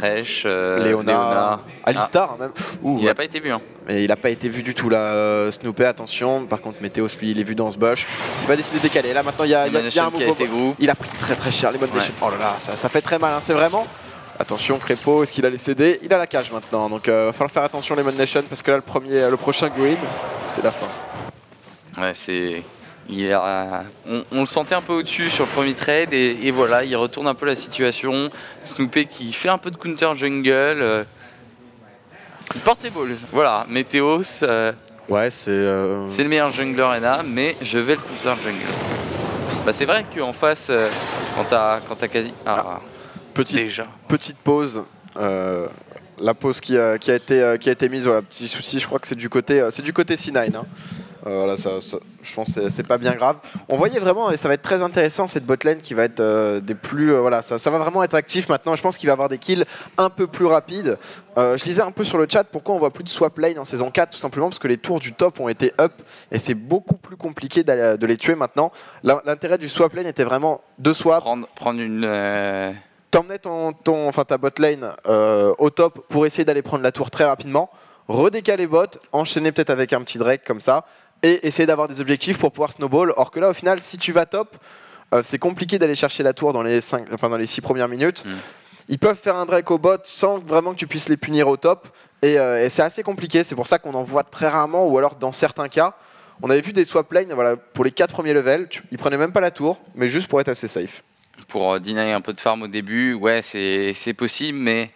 Thresh, Léona, Alistar, hein, même. Ouh, il n'a pas été vu. Hein. Et il n'a pas été vu du tout là. Snoopeh, attention. Par contre, Meteos, lui, il est vu dans ce bush. Il va décider de décaler. Là, maintenant, il y a un mot. Il a pris très très cher les bonnes déchets. Oh là là, ça fait très mal. Hein. C'est vraiment. Attention, Krepo, est-ce qu'il a les céder? Il a la cage maintenant. Donc, il va falloir faire attention les Lemon Nation parce que là, le prochain green, c'est la fin. Ouais, c'est. On le sentait un peu au-dessus sur le premier trade et voilà, il retourne un peu la situation. Snoopeh qui fait un peu de counter jungle. Il porte ses balls. Voilà, Meteos. Ouais, c'est. C'est le meilleur jungler NA, mais je vais le counter jungle. Bah, c'est vrai qu'en face, quand t'as quasi. Ah, petite pause. La pause qui a été mise, voilà, petit souci, je crois que c'est du côté C9. Hein. Voilà, je pense que c'est pas bien grave. On voyait vraiment, et ça va être très intéressant, cette botlane qui va être des plus... voilà, ça va vraiment être actif maintenant. Je pense qu'il va avoir des kills un peu plus rapides. Je lisais un peu sur le chat pourquoi on voit plus de swap lane en saison 4, tout simplement parce que les tours du top ont été up et c'est beaucoup plus compliqué de les tuer maintenant. L'intérêt du swap lane était vraiment de swap. Prendre une... T'emmenais ta botlane au top pour essayer d'aller prendre la tour très rapidement, redécaler bot, enchaîner peut-être avec un petit Drake comme ça, et essayer d'avoir des objectifs pour pouvoir snowball. Or que là, au final, si tu vas top, c'est compliqué d'aller chercher la tour dans les 6 premières minutes. Mmh. Ils peuvent faire un Drake au bot sans vraiment que tu puisses les punir au top, et c'est assez compliqué. C'est pour ça qu'on en voit très rarement, ou alors dans certains cas. On avait vu des swap lane, voilà, pour les 4 premiers levels, ils prenaient même pas la tour, mais juste pour être assez safe. Pour deny un peu de farm au début, ouais, c'est possible, mais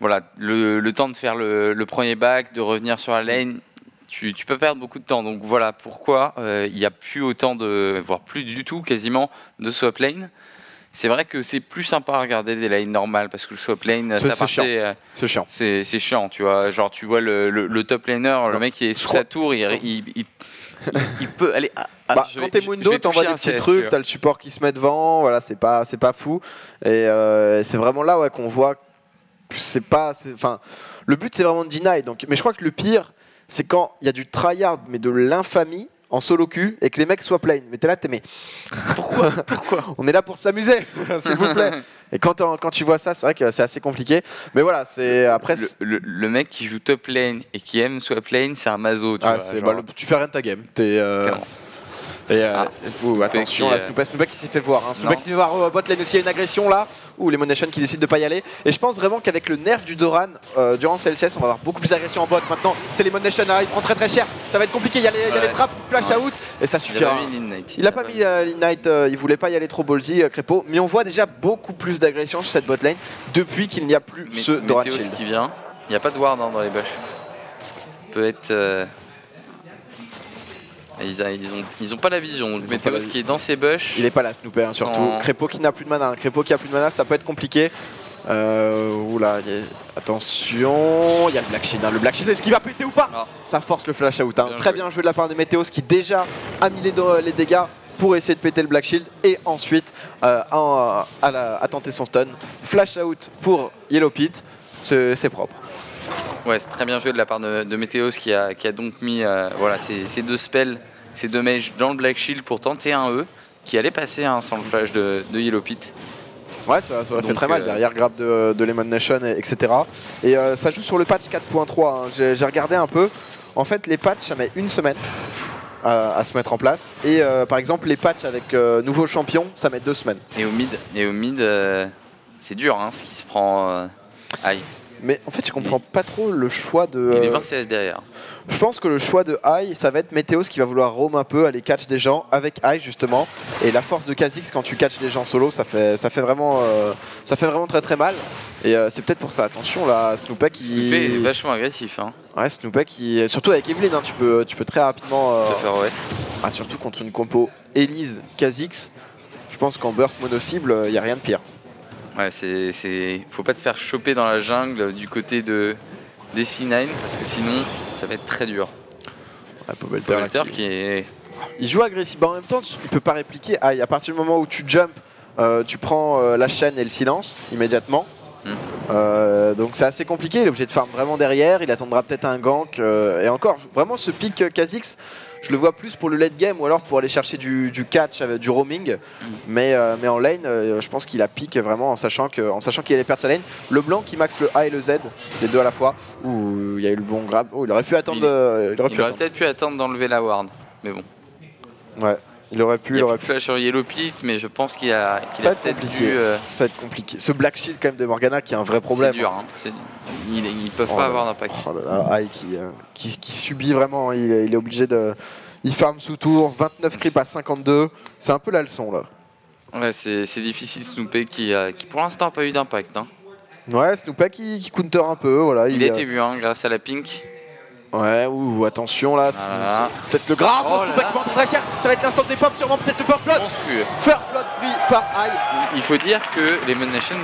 voilà, le temps de faire le premier back, de revenir sur la lane, tu peux perdre beaucoup de temps. Donc voilà pourquoi il n'y a plus autant de, voire plus du tout quasiment, de swap lane. C'est vrai que c'est plus sympa à regarder des lanes normales, parce que le swap lane, ça partait... C'est chiant. C'est chiant, tu vois. Genre, tu vois le top laner, non, le mec qui est sous sa tour, il peut aller... quand t'es Mundo, t'envoies des petits trucs, t'as le support qui se met devant, voilà, c'est pas fou. Et c'est vraiment là, ouais, qu'on voit que c'est pas... Enfin, le but, c'est vraiment de deny. Donc, mais je crois que le pire, c'est quand il y a du tryhard, mais de l'infamie, en solo Q, et que les mecs soient plain. Mais t'es là, mais pourquoi on est là pour s'amuser, s'il vous plaît. Et quand tu vois ça, c'est vrai que c'est assez compliqué. Mais voilà, c'est après... Le mec qui joue top lane et qui aime swap lane, c'est un mazo. Tu, vois, bah, tu fais rien de ta game. Attention, Snoopeh qui s'est fait voir. Hein. Snoopeh qui s'est fait voir au bot lane aussi, il y a une agression là. Ou les Monation qui décident de pas y aller. Et je pense vraiment qu'avec le nerf du Doran, durant CLCS, on va avoir beaucoup plus d'agression en bot. Maintenant, c'est les Monation, hein, il prend très cher. Ça va être compliqué, il y a les trappes, flash out, et ça suffira. Il a pas mis l'Ignite, il voulait pas y aller trop ballsy, Krepo. Mais on voit déjà beaucoup plus d'agression sur cette bot lane depuis qu'il n'y a plus ce Doran Shield qui vient. Il n'y a pas de ward, hein, dans les bush. Peut être... Ils ont pas la vision. Meteos qui est dans ses bush. Il est pas là, Snoopeh, hein, surtout. Krepo qui n'a plus de mana. Hein. Krepo qui a plus de mana, ça peut être compliqué. Oula, attention. Il y a le Black Shield. Hein. Le Black Shield, est-ce qu'il va péter ou pas? Ça force le flash out. Hein. Très bien joué de la part de Meteos qui déjà a mis les dégâts pour essayer de péter le Black Shield. Et ensuite, à tenter son stun. Flash out pour Yellow Pit. C'est propre. Ouais, c'est très bien joué de la part de Meteos qui a donc mis voilà, ces deux spells, ces deux mages dans le Black Shield pour tenter un E qui allait passer, hein, sans le flash de Yellow Pit. Ouais, ça aurait fait très mal derrière, grab de Lemon Nation, etc. Et ça joue sur le patch 4.3, hein. J'ai regardé un peu. En fait, les patchs, ça met une semaine à se mettre en place. Et par exemple, les patchs avec nouveau champion, ça met 2 semaines. Et au mid, c'est dur, hein, ce qui se prend. Aïe. Mais en fait, je comprends pas trop le choix de... Il est 20 CS derrière. Je pense que le choix de Hai, ça va être Meteos qui va vouloir roam un peu, aller catch des gens avec Hai justement. Et la force de Kha'Zix, quand tu catches des gens solo, ça fait vraiment très très mal. Et c'est peut-être pour ça. Attention là, Snoopeh qui... Snoopeh est vachement agressif. Hein. Ouais, Snoopeh qui... Surtout avec Evelyn, hein, tu peux très rapidement... Te faire OS. Ah, surtout contre une compo Elise, Kha'Zix. Je pense qu'en burst mono-cible, il n'y a rien de pire. Ouais, faut pas te faire choper dans la jungle du côté des C9 parce que sinon ça va être très dur. Ouais, Pobelter qui est... Il joue agressif, en même temps il peut pas répliquer. Ah, à partir du moment où tu jump, tu prends la chaîne et le silence immédiatement. Donc c'est assez compliqué, il est obligé de farm vraiment derrière, il attendra peut-être un gank. Et encore, vraiment ce pick Kha'Zix, je le vois plus pour le late game ou alors pour aller chercher du catch, du roaming. Mais en lane, je pense qu'il a pick vraiment en sachant qu'il allait perdre sa lane. Leblanc qui max le A et le Z, les deux à la fois. Ouh, il y a eu le bon grab. Oh, il aurait pu attendre. Il aurait peut-être pu attendre d'enlever la ward, mais bon. Ouais. Il aurait pu flash sur Yellow Pit, mais je pense qu'il a peut-être dû... Ça va être compliqué. Ce Black Shield quand même de Morgana qui est un vrai problème. C'est dur, hein. Ils peuvent pas avoir d'impact. Hai qui subit vraiment, il est obligé de... Il farm sous tour, 29 creeps à 52, c'est un peu la leçon là. Ouais, c'est difficile. Snoopeh qui pour l'instant n'a pas eu d'impact. Hein. Ouais, Snoopeh qui counter un peu, voilà. Il a été vu, hein, grâce à la pink. Ouais, ouh, attention là, voilà. Peut-être le grave, oh, Snoopeh qui monte très cher, ça va être l'instant des pops, sûrement peut-être le first blood. First blood pris par Hai. Il faut dire que les Lemon Nation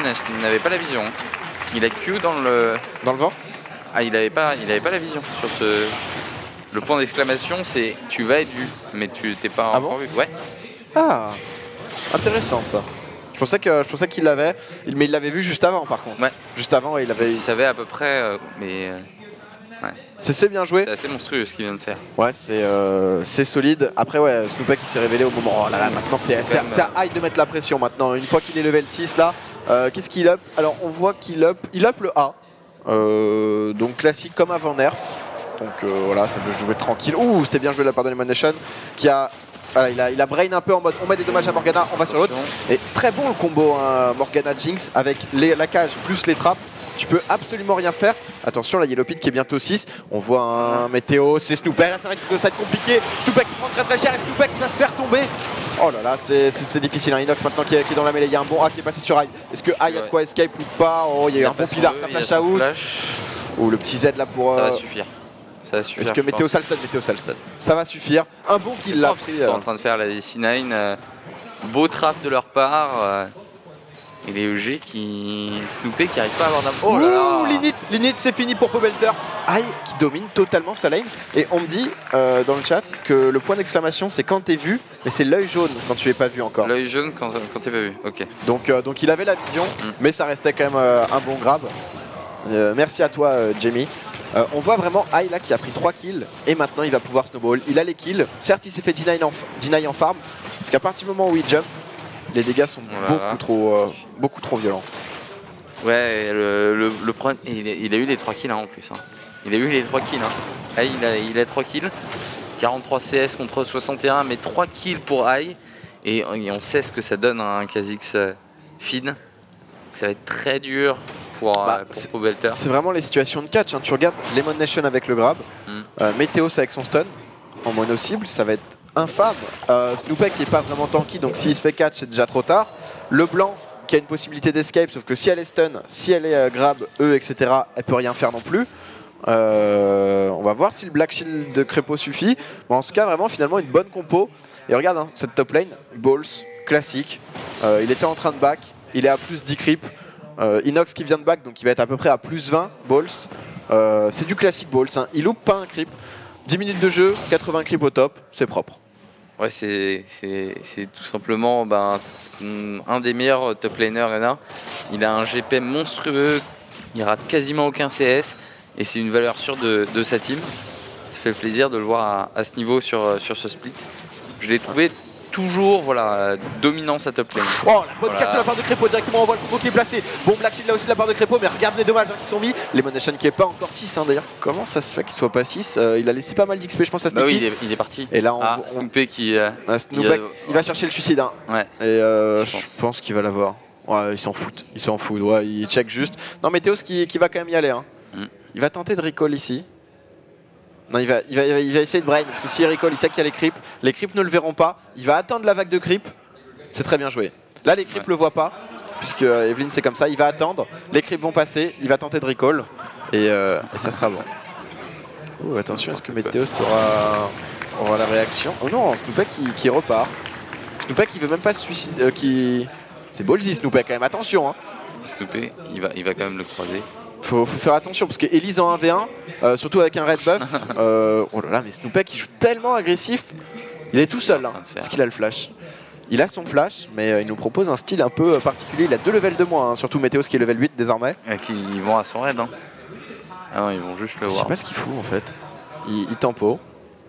n'avaient pas la vision. Il a Q dans le... Dans le vent. Ah, il avait pas la vision sur ce... Le point d'exclamation, c'est tu vas être vu, mais tu t'es pas en vue. Ouais. Ah, intéressant ça. Je pensais qu'il l'avait, mais il l'avait vu juste avant par contre. Ouais. Juste avant, il avait... Il savait à peu près, mais... Ouais. C'est bien joué. C'est assez monstrueux ce qu'il vient de faire. Ouais, c'est solide. Après, ouais, Snoopeh qui s'est révélé au moment... Oh là là, maintenant c'est à Hai de mettre la pression maintenant. Une fois qu'il est level 6 là, qu'est-ce qu'il up? Alors on voit qu'il up, le A. Donc classique comme avant nerf. Donc voilà, ça veut jouer tranquille. Ouh, c'était bien joué de la part de Lemon Nation qui a... Voilà, il a brain un peu en mode on met des dommages à Morgana, on va sur l'autre. Et très bon le combo hein, Morgana Jinx avec la cage plus les trappes. Tu peux absolument rien faire. Attention, la Yellow Pit qui est bientôt 6. On voit un Meteos, c'est Snoopeh. Là, c'est vrai que ça va être compliqué. Snoopeh qui prend très cher et Snoopeh qui va se faire tomber. Oh là là, c'est difficile. Hein. Innox maintenant qui est dans la mêlée. Il y a un bon A qui est passé sur Hai. Est-ce que Hai a de quoi escape ou pas? Oh, il y a eu un bon pilar, ça flash out. Ou le petit Z là pour. Ça va suffire. Est-ce que Meteos a le stade? Meteos a le stade. Ça va suffire. Un bon kill là. Ils sont en train de faire la C9. Beau trap de leur part. Et les EG qui... Snoopeh qui arrive pas à avoir d'impact. Oh là là. L'init c'est fini pour Pobelter. Hai qui domine totalement sa lane. Et on me dit dans le chat que le point d'exclamation c'est quand t'es vu, mais c'est l'œil jaune quand tu es pas vu encore. L'œil jaune quand t'es pas vu, ok. Donc il avait la vision, mais ça restait quand même un bon grab. Merci à toi Jamie. On voit vraiment Hai là qui a pris 3 kills et maintenant il va pouvoir snowball. Il a les kills, certes il s'est fait deny en farm, parce qu'à partir du moment où il jump, les dégâts sont beaucoup trop violents. Ouais, le problème, il a eu les 3 kills hein, en plus. Hein. Il a eu les 3 kills. Hein. Hai, il a 3 kills, 43 CS contre 61, mais 3 kills pour Hai. Et on sait ce que ça donne un Kha'Zix feed. Ça va être très dur. Pour Pobelter. C'est vraiment les situations de catch, hein. Tu regardes Lemon Nation avec le grab, Meteos avec son stun, en mono cible, ça va être infâme. Snoopeh qui n'est pas vraiment tanky, donc s'il se fait catch c'est déjà trop tard. Leblanc qui a une possibilité d'escape, sauf que si elle est stun, si elle est grab, etc, elle peut rien faire non plus. On va voir si le Black Shield de Krepo suffit, mais en tout cas vraiment finalement une bonne compo. Et regarde hein, cette top lane, Balls, classique, il était en train de back, il est à plus 10 creep. Innox qui vient de back, donc il va être à peu près à plus 20 balls. C'est du classique balls, hein. Il loupe pas un creep. 10 minutes de jeu, 80 creep au top, c'est propre. Ouais, c'est tout simplement un des meilleurs top laners. Il a un GP monstrueux, il rate quasiment aucun CS et c'est une valeur sûre de sa team. Ça fait plaisir de le voir à ce niveau sur ce split. Je l'ai trouvé toujours dominant sa top lane. Oh, la bonne carte de la part de Krepo, directement on voit le combo qui est placé. Bon Black Shield là aussi de la part de Krepo, mais regarde les dommages qui sont mis. Lemon Nation qui est pas encore 6 hein, d'ailleurs. Comment ça se fait qu'il soit pas 6? Il a laissé pas mal d'XP je pense à Snoopeh. Oui, il est parti. Et là on Snoopeh qui... il va chercher le suicide hein. Ouais. Et je pense qu'il va l'avoir. Ouais, il s'en fout, ouais, il check juste. Non Meteos qui va quand même y aller hein. Il va tenter de recall ici. Non, il va essayer de brain, parce que s'il recall, il sait qu'il y a les creeps. Les creeps ne le verront pas. Il va attendre la vague de creeps. C'est très bien joué. Là, les creeps ne le voient pas, puisque Evelyn, c'est comme ça. Il va attendre. Les creeps vont passer. Il va tenter de recall. Et ça sera bon. Oh, attention, est-ce que Meteos aura la réaction? Oh non, Snoopeh qui repart. Snoopeh qui veut même pas se suicider. C'est ballsy, Snoopeh, quand même. Attention. Hein. Snoopeh, il va quand même le croiser. Faut faire attention parce que Elise en 1v1, surtout avec un red buff, oh là là, mais Snoopeh qui joue tellement agressif, il est tout seul là, hein, parce qu'il a le flash. Il a son flash, mais il nous propose un style un peu particulier, il a 2 levels de moins, hein, surtout Meteos qui est level 8 désormais. Et ils vont à son raid, hein. Ah non, ils vont juste le voir. Je sais pas ce qu'il fout en fait, il tempo.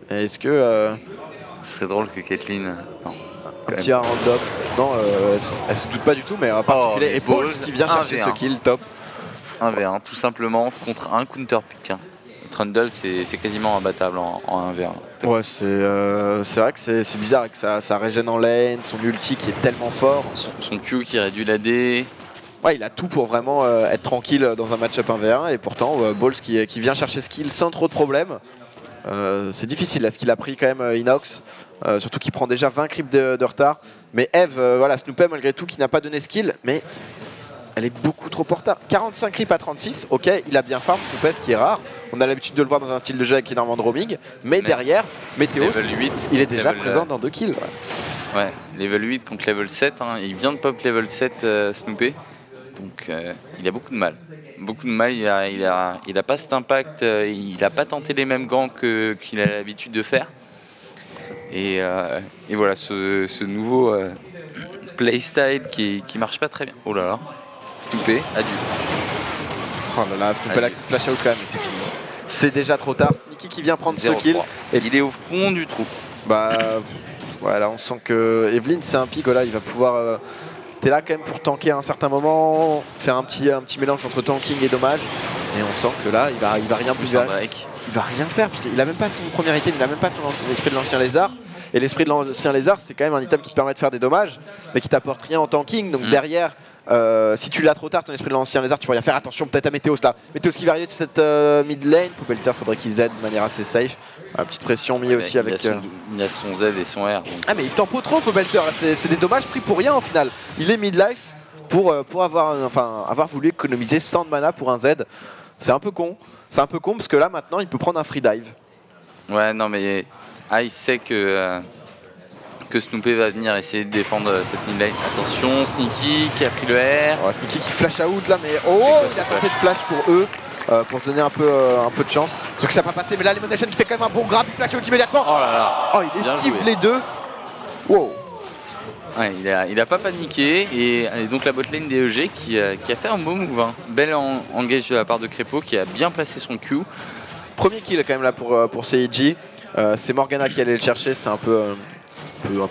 Est-ce que... Ce serait drôle que Caitlyn... Non. Un petit A random, non, elle se doute pas du tout, mais en particulier, et Balls qui vient chercher ce kill, top. 1v1 tout simplement contre un counter pick. Trundle c'est quasiment imbattable en 1v1. Ouais, c'est vrai que c'est bizarre avec ça régène en lane, son ulti qui est tellement fort. Son Q qui réduit la D. Ouais, il a tout pour vraiment être tranquille dans un match-up 1v1 et pourtant Balls qui vient chercher ce kill sans trop de problèmes. C'est difficile là, ce qu'il a pris quand même Innox. Surtout qu'il prend déjà 20 creeps de retard. Mais Eve, voilà, Snoopeh malgré tout qui n'a pas donné ce kill, mais... Elle est beaucoup trop en retard. 45 creeps à 36, ok, il a bien farm, Snoopeh, ce qui est rare. On a l'habitude de le voir dans un style de jeu avec énormément de roaming, mais derrière, Meteos, il est déjà présent dans 2 kills. Ouais, level 8 contre level 7, hein. Il vient de pop level 7, Snoopeh. Donc il a beaucoup de mal. Il a pas cet impact, il n'a pas tenté les mêmes gants qu'il a l'habitude de faire. Et voilà, ce nouveau playstyle qui marche pas très bien. Oh là là, Snoopeh, adieu. Oh là là, Snoopeh là qui flash out quand même, c'est fini. C'est déjà trop tard, Sneaky qui vient prendre ce kill. Et il est au fond du trou. Bah voilà, on sent que Evelyn c'est un pic, là il va pouvoir... T'es là quand même pour tanker à un certain moment, faire un petit mélange entre tanking et dommage. Et on sent que là, il va rien plus faire. Il va rien faire, parce qu'il a même pas son premier item, il a même pas son l'esprit de l'ancien lézard. Et l'esprit de l'ancien lézard, c'est quand même un item qui te permet de faire des dommages, mais qui t'apporte rien en tanking. Donc derrière, si tu l'as trop tard, ton esprit de l'ancien lézard, tu peux rien faire. Attention peut-être à Meteos là. Meteos qui va arriver de cette mid lane. Pobelter, faudrait qu'ils aident de manière assez safe. Petite pression mis aussi avec... Il a son Z et son R. Donc. Ah mais il tempo trop Pobelter, c'est des dommages pris pour rien en final. Il est mid-life pour avoir voulu économiser 100 de mana pour un Z. C'est un peu con. C'est un peu con parce que là maintenant il peut prendre un free dive. Ouais non mais il sait que Snoopeh va venir essayer de défendre cette mid lane. Attention, Sneaky qui a pris le R. Oh, Sneaky qui flash out là mais il a tenté de flash pour eux. Pour se donner un peu de chance. Sauf que ça n'a pas passé, mais là Lemon Dogs qui fait quand même un bon grab, il flash out immédiatement. Oh là là. Oh, il esquive les deux. Wow. Ouais, il a pas paniqué et donc la botlane des EG qui a fait un beau move. Hein. Belle engage de la part de Krepo qui a bien placé son Q. Premier kill quand même là pour CLG. C'est Morgana qui allait le chercher, c'est un peu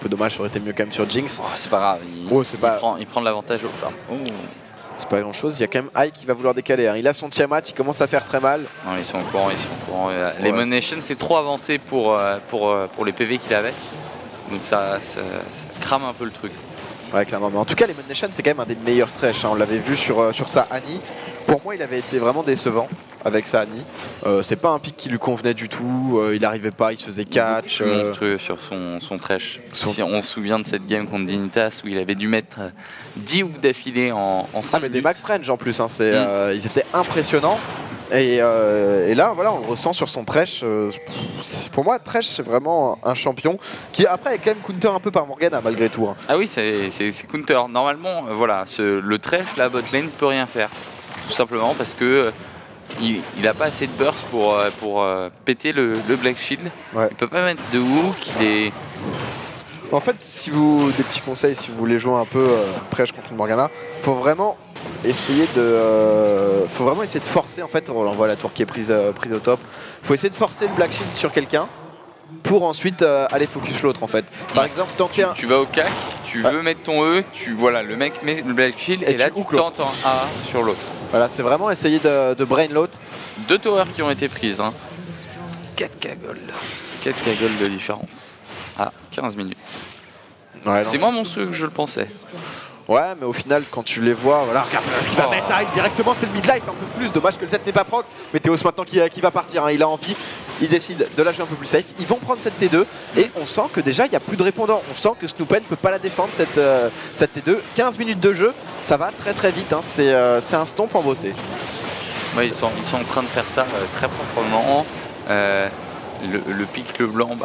dommage, ça aurait été mieux quand même sur Jinx. Oh, c'est pas grave, il prend de l'avantage au farm. Oh. C'est pas grand chose, il y a quand même Hai qui va vouloir décaler. Il a son Tiamat, il commence à faire très mal. Non, ils sont au courant. Les Monation, c'est trop avancé pour les PV qu'il avait. Donc ça crame un peu le truc. Ouais, clairement. Mais en tout cas, les Monation, c'est quand même un des meilleurs trèches. On l'avait vu sur sa Annie. Pour moi, il avait été vraiment décevant avec sa Annie. C'est pas un pick qui lui convenait du tout. Il n'arrivait pas, il se faisait catch. Monstrueux sur son trash. Si on se souvient de cette game contre Dignitas où il avait dû mettre 10 hooks d'affilée en 5 minutes. Des max range en plus. Hein, ils étaient impressionnants. Et là, voilà, on le ressent sur son trash. Pour moi, trash, c'est vraiment un champion qui, après, est quand même counter un peu par Morgana, malgré tout. Hein. Ah oui, c'est counter. Normalement, voilà, le trash, la botlane, peut rien faire. Tout simplement parce que il n'a pas assez de burst pour péter le Black Shield. Ouais. Il peut pas mettre de hook. En fait, des petits conseils, si vous voulez jouer un peu trash contre Morgana, faut vraiment essayer de forcer. En fait, on voit la tour qui est prise au top. Faut essayer de forcer le Black Shield sur quelqu'un pour ensuite aller focus l'autre en fait. Par exemple, tu vas au cac, tu veux mettre ton E, le mec met le Black Shield et là tu tentes un A sur l'autre. Voilà, c'est vraiment essayer de brain l'autre. 2 towers qui ont été prises. Hein. 4 cagoles. 4 cagoles de différence. Ah, 15 minutes. Ouais, c'est moins monstrueux que je le pensais. Ouais, mais au final, quand tu les vois, voilà, regarde ce qu'il va mettre directement, c'est le midlife, un peu plus. Dommage que le Z n'est pas proc. Meteos maintenant qui va partir, hein, il a envie. Il décide de la jouer un peu plus safe. Ils vont prendre cette T2 et on sent que déjà il n'y a plus de répondants. On sent que Snoopeh ne peut pas la défendre cette T2. 15 minutes de jeu, ça va très très vite. Hein. C'est un stomp en beauté. Ouais, ils sont en train de faire ça très proprement. Le pic Leblanc,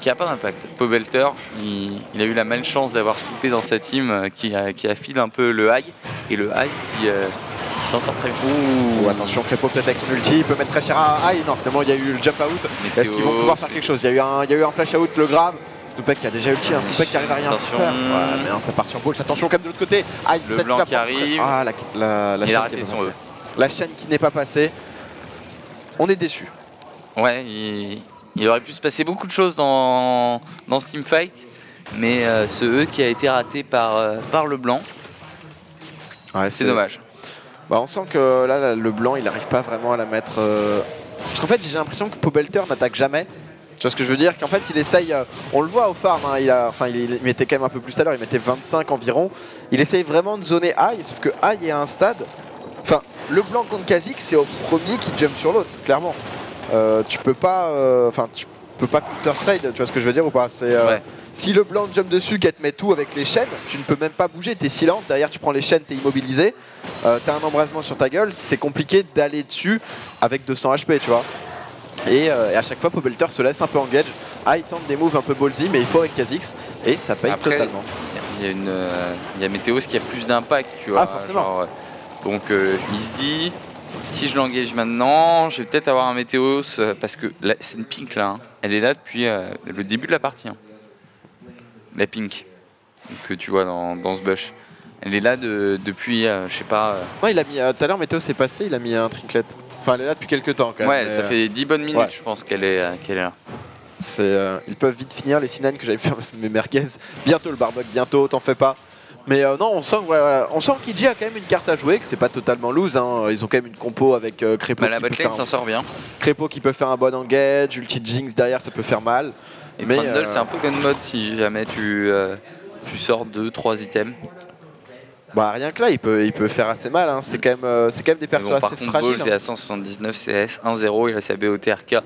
qui n'a pas d'impact. Pobelter, il a eu la malchance d'avoir Snoopeh dans sa team qui affile un peu le Hai et le Hai qui s'en sort très bien. Ouh, attention, Krepo peut-être avec son ulti, il peut mettre très cher à Hai. Non, finalement il y a eu le jump out. Est-ce qu'ils vont pouvoir faire quelque chose? Il y a eu un flash out, le grave. Snoopeh qui a déjà ulti, Snoopeh qui arrive à rien faire. Ouais, mais non, ça part sur Balls. Attention, quand même de l'autre côté. Hai, le blanc qui arrive. Ah, la chaîne qui est passée. La chaîne qui n'est pas passée. On est déçus. Ouais, il aurait pu se passer beaucoup de choses dans ce teamfight, mais ce E qui a été raté par Leblanc, ouais, c'est dommage. Bah, on sent que là, Leblanc, il n'arrive pas vraiment à la mettre... Parce qu'en fait, j'ai l'impression que Pobelter n'attaque jamais. Tu vois ce que je veux dire? Qu'en fait, il essaye... On le voit au farm, hein, il mettait quand même un peu plus à l'heure, il mettait 25 environ. Il essaye vraiment de zoner Hai, sauf que Hai est à un stade... Enfin, Leblanc contre Kha'Zix, c'est au premier qui jump sur l'autre, clairement. Tu peux pas counter trade, tu vois ce que je veux dire ou pas? Si le blanc jump dessus, qu'elle te met tout avec les chaînes, tu ne peux même pas bouger, t'es silence, derrière tu prends les chaînes, t'es immobilisé, t'as un embrasement sur ta gueule, c'est compliqué d'aller dessus avec 200 HP, tu vois. Et à chaque fois, Pobelter se laisse un peu engage. Hai tente des moves un peu ballsy, mais il faut avec Kha'Zix et ça paye. Après, totalement. Il y a Meteos qui a plus d'impact, tu vois. Ah, forcément. Genre, donc il se dit, si je l'engage maintenant, je vais peut-être avoir un Meteos, parce que c'est une pink là, hein. Elle est là depuis le début de la partie. Hein. La pink que tu vois dans ce bush. Elle est là depuis, je sais pas... Ouais, il a mis, tout à l'heure Meteos est passé, il a mis un triclet. Enfin, elle est là depuis quelques temps quand même. Ouais, ça fait 10 bonnes minutes, ouais. Je pense, qu'elle est là. Ils peuvent vite finir les C9 que j'avais fait mes merguez. Bientôt le barbuck, bientôt, t'en fais pas. Mais non, on sent, voilà, on sent qu'EG a quand même une carte à jouer, que c'est pas totalement loose. Hein. Ils ont quand même une compo avec Krepo. Bah, la botlane s'en sort bien. Krepo qui peut faire un bon engage, ulti Jinx derrière, ça peut faire mal. Et mais Trundle, c'est un peu gun mode si jamais tu sors 2-3 items. Bah rien que là, il peut faire assez mal. Hein. C'est quand même des persos assez fragiles. C'est à 179 CS, 1-0, il a sa BOTRK.